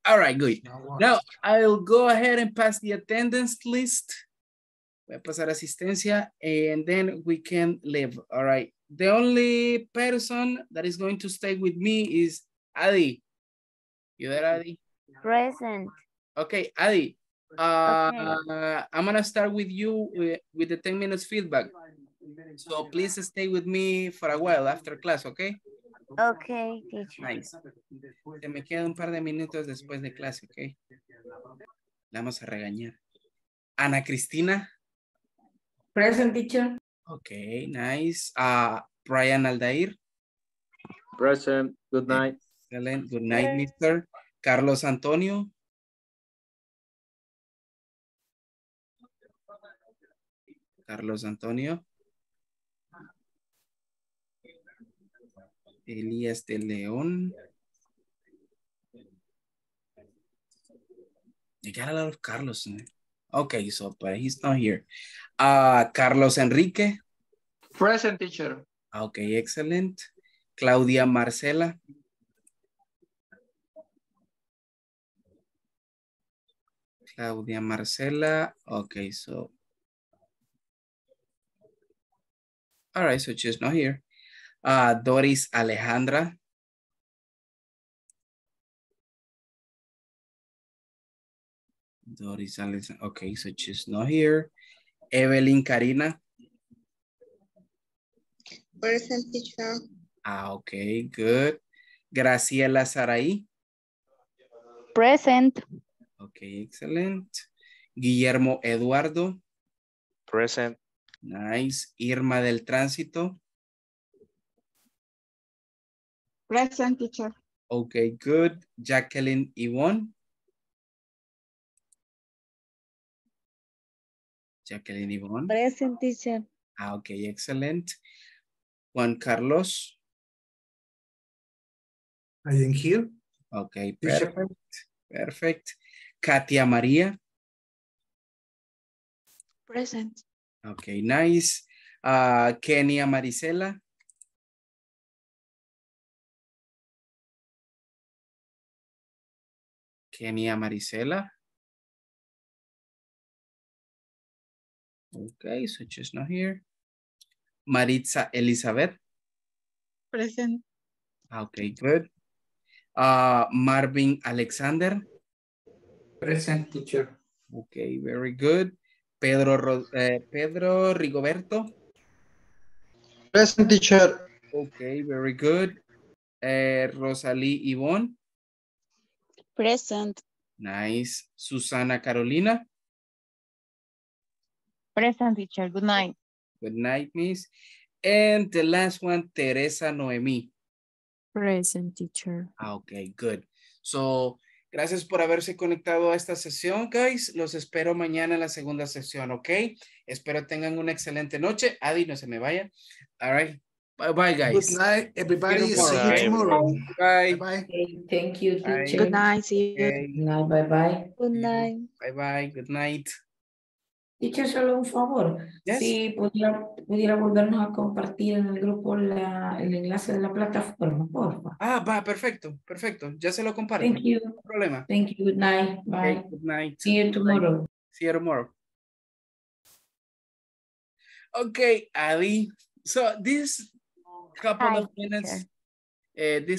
All right, good. Now, I'll go ahead and pass the attendance list. Voy a pasar asistencia, and then we can leave, all right? The only person that is going to stay with me is Adi. You there, Adi? Present. Okay, Adi, I'm gonna start with you with the 10 minutes feedback. So please stay with me for a while after class, okay? Okay, teacher. Nice. Se me queda un par de minutos después de clase, okay? La vamos a regañar. Ana Cristina. Present, teacher. Okay, nice. Brian Aldair. Present. Good night. Excellent. Good night, mister. Carlos Antonio. Carlos Antonio. Elías de León. You got a lot of Carlos in it. Okay, so, but he's not here. Carlos Enrique. Present, teacher. Okay, excellent. Claudia Marcela. Claudia Marcela. Okay, so. All right, so she's not here. Doris Alejandra. Doris Alejandra. Okay, so she's not here. Evelyn Karina. Present, teacher. Okay, good. Graciela Sarai. Present. Okay, excellent. Guillermo Eduardo. Present. Nice. Irma del Tránsito. Present, teacher. Okay, good. Jacqueline Yvonne. Jacqueline Yvonne. Present, teacher. Ah, okay, excellent. Juan Carlos. I am here. Okay, perfect. Perfect. Katia Maria. Present. Okay, nice. Kenia Marisela. Kenia Marisela. Okay, so she's not here. Maritza Elizabeth. Present. Okay, good. Marvin Alexander. Present, teacher. Okay, very good. Pedro Rigoberto. Present, teacher. Okay, very good. Rosalie Yvonne. Present. Nice. Susana Carolina. Present, teacher. Good night. Good night, miss. And the last one, Teresa Noemí. Present, teacher. Okay, good. So, gracias por haberse conectado a esta sesión, guys. Los espero mañana en la segunda sesión, ¿ok? Espero tengan una excelente noche. Adi, no se me vaya. All right. Bye-bye, guys. Good night, everybody. See you tomorrow. Bye-bye. Okay, thank you, teacher. Good night. See you. Okay. Good night. Bye-bye. Good night. Bye-bye. Good night. Teacher, solo un favor. Yes. Si pudiera volvernos a compartir en el grupo el enlace de la plataforma, por favor. Ah, va, perfecto. Perfecto. Ya se lo comparto. Thank you. No problema. Thank you. Good night. Bye. Okay, good night. See you tomorrow. Bye. See you tomorrow. Okay, Adi. So this... This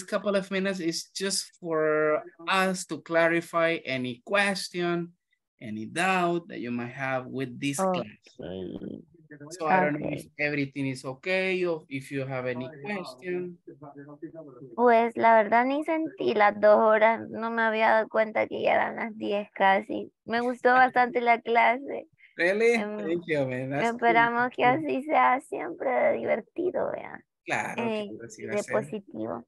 couple of minutes is just for us to clarify any question, any doubt that you might have with this class. So I don't know if everything is okay or if you have any question. Pues la verdad ni sentí las 2 horas, no me había dado cuenta que ya eran las 10 casi. Me gustó bastante la clase. Really? Thank you, man. Esperamos que así sea siempre divertido, vean. Claro, de positivo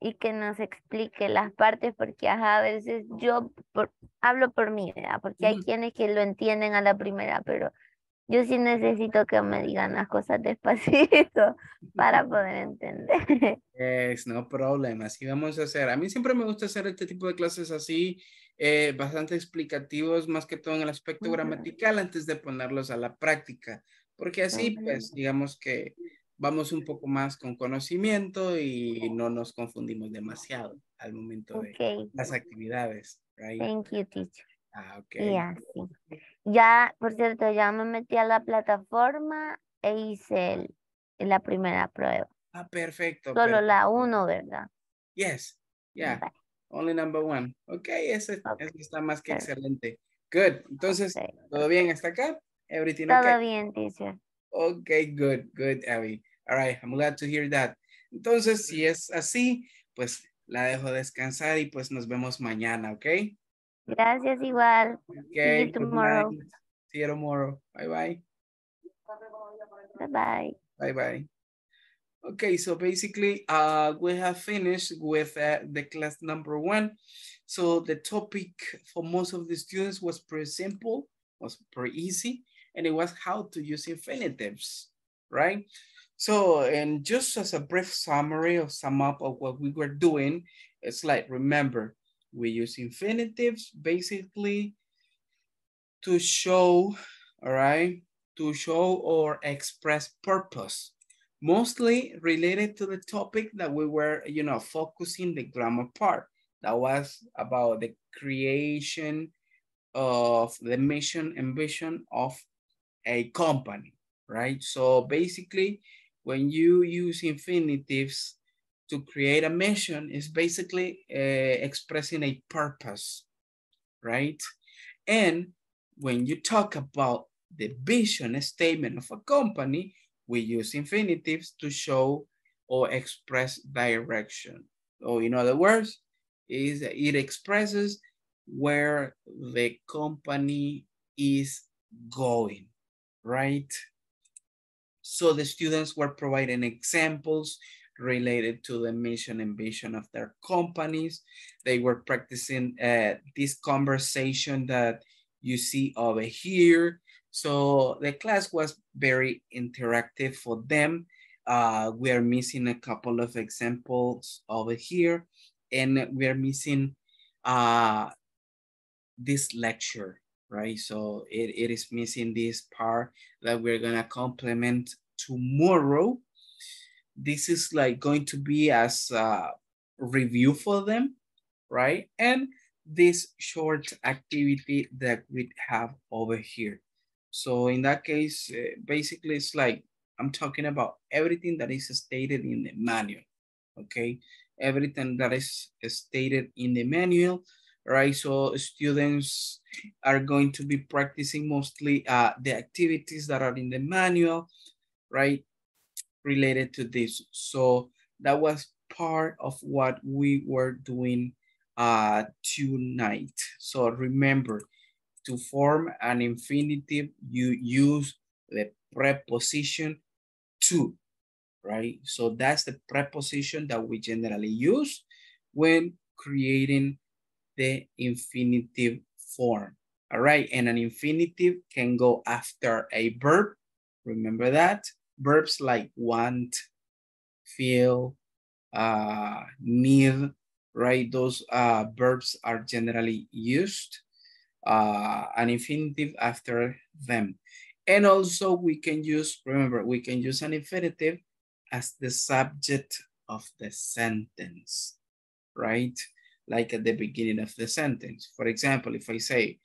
y que nos explique las partes porque ajá, a veces yo hablo por mí, ¿verdad? Porque hay quienes que lo entienden a la primera, pero yo sí necesito que me digan las cosas despacito para poder entender. Es no problema, así vamos a hacer. A mí siempre me gusta hacer este tipo de clases así, bastante explicativos, más que todo en el aspecto gramatical antes de ponerlos a la práctica, porque así pues digamos que vamos un poco más con conocimiento y no nos confundimos demasiado al momento de las actividades. Right? Thank you, teacher. Ah, okay. Yeah, sí. Ya, por cierto, ya me metí a la plataforma e hice la primera prueba. Ah, perfecto. Solo la 1, ¿verdad? Yes, yeah. Bye. Only number 1. Okay, ese está más que excelente. Good. Entonces, ¿todo bien hasta acá? Everything okay? Todo bien, teacher. Okay, good, good, Abby. All right, I'm glad to hear that. Entonces, si es así, pues la dejo descansar y pues nos vemos mañana, ¿ok? Gracias igual. Okay, see you tomorrow. Night. See you tomorrow. Bye-bye. Bye-bye. Bye-bye. Okay, so basically we have finished with the class number 1. So the topic for most of the students was pretty simple, was pretty easy. And it was how to use infinitives, right? So, and just as a brief summary or sum up of what we were doing, it's like, remember, we use infinitives basically to show, all right, to show or express purpose, mostly related to the topic that we were, you know, focusing the grammar part. That was about the creation of the mission and vision of a company, right? So basically, when you use infinitives to create a mission, it's basically expressing a purpose, right? And when you talk about the vision statement of a company, we use infinitives to show or express direction. So in other words, it expresses where the company is going, right? So the students were providing examples related to the mission and vision of their companies. They were practicing this conversation that you see over here. So the class was very interactive for them. We are missing a couple of examples over here, and we are missing this lecture, right? So it is missing this part that we're gonna complement tomorrow. This is like going to be as a review for them, right? And this short activity that we have over here. So in that case, basically it's like, I'm talking about everything that is stated in the manual, okay? Everything that is stated in the manual, right? So students are going to be practicing mostly the activities that are in the manual, right? Related to this. So that was part of what we were doing tonight. So remember, to form an infinitive, you use the preposition to, right? So that's the preposition that we generally use when creating the infinitive form, all right? And an infinitive can go after a verb. Remember that. Verbs like want, feel, need, right? Those verbs are generally used, an infinitive after them. And also we can use, remember, we can use an infinitive as the subject of the sentence, right? Like at the beginning of the sentence. For example, if I say,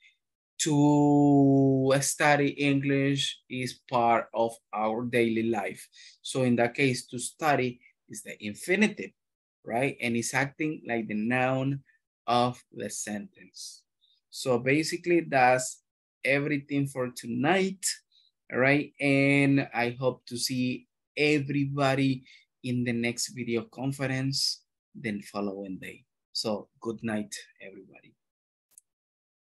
to study English is part of our daily life. So in that case, to study is the infinitive, right? And it's acting like the noun of the sentence. So basically that's everything for tonight, all right? And I hope to see everybody in the next video conference, then following day. So good night, everybody.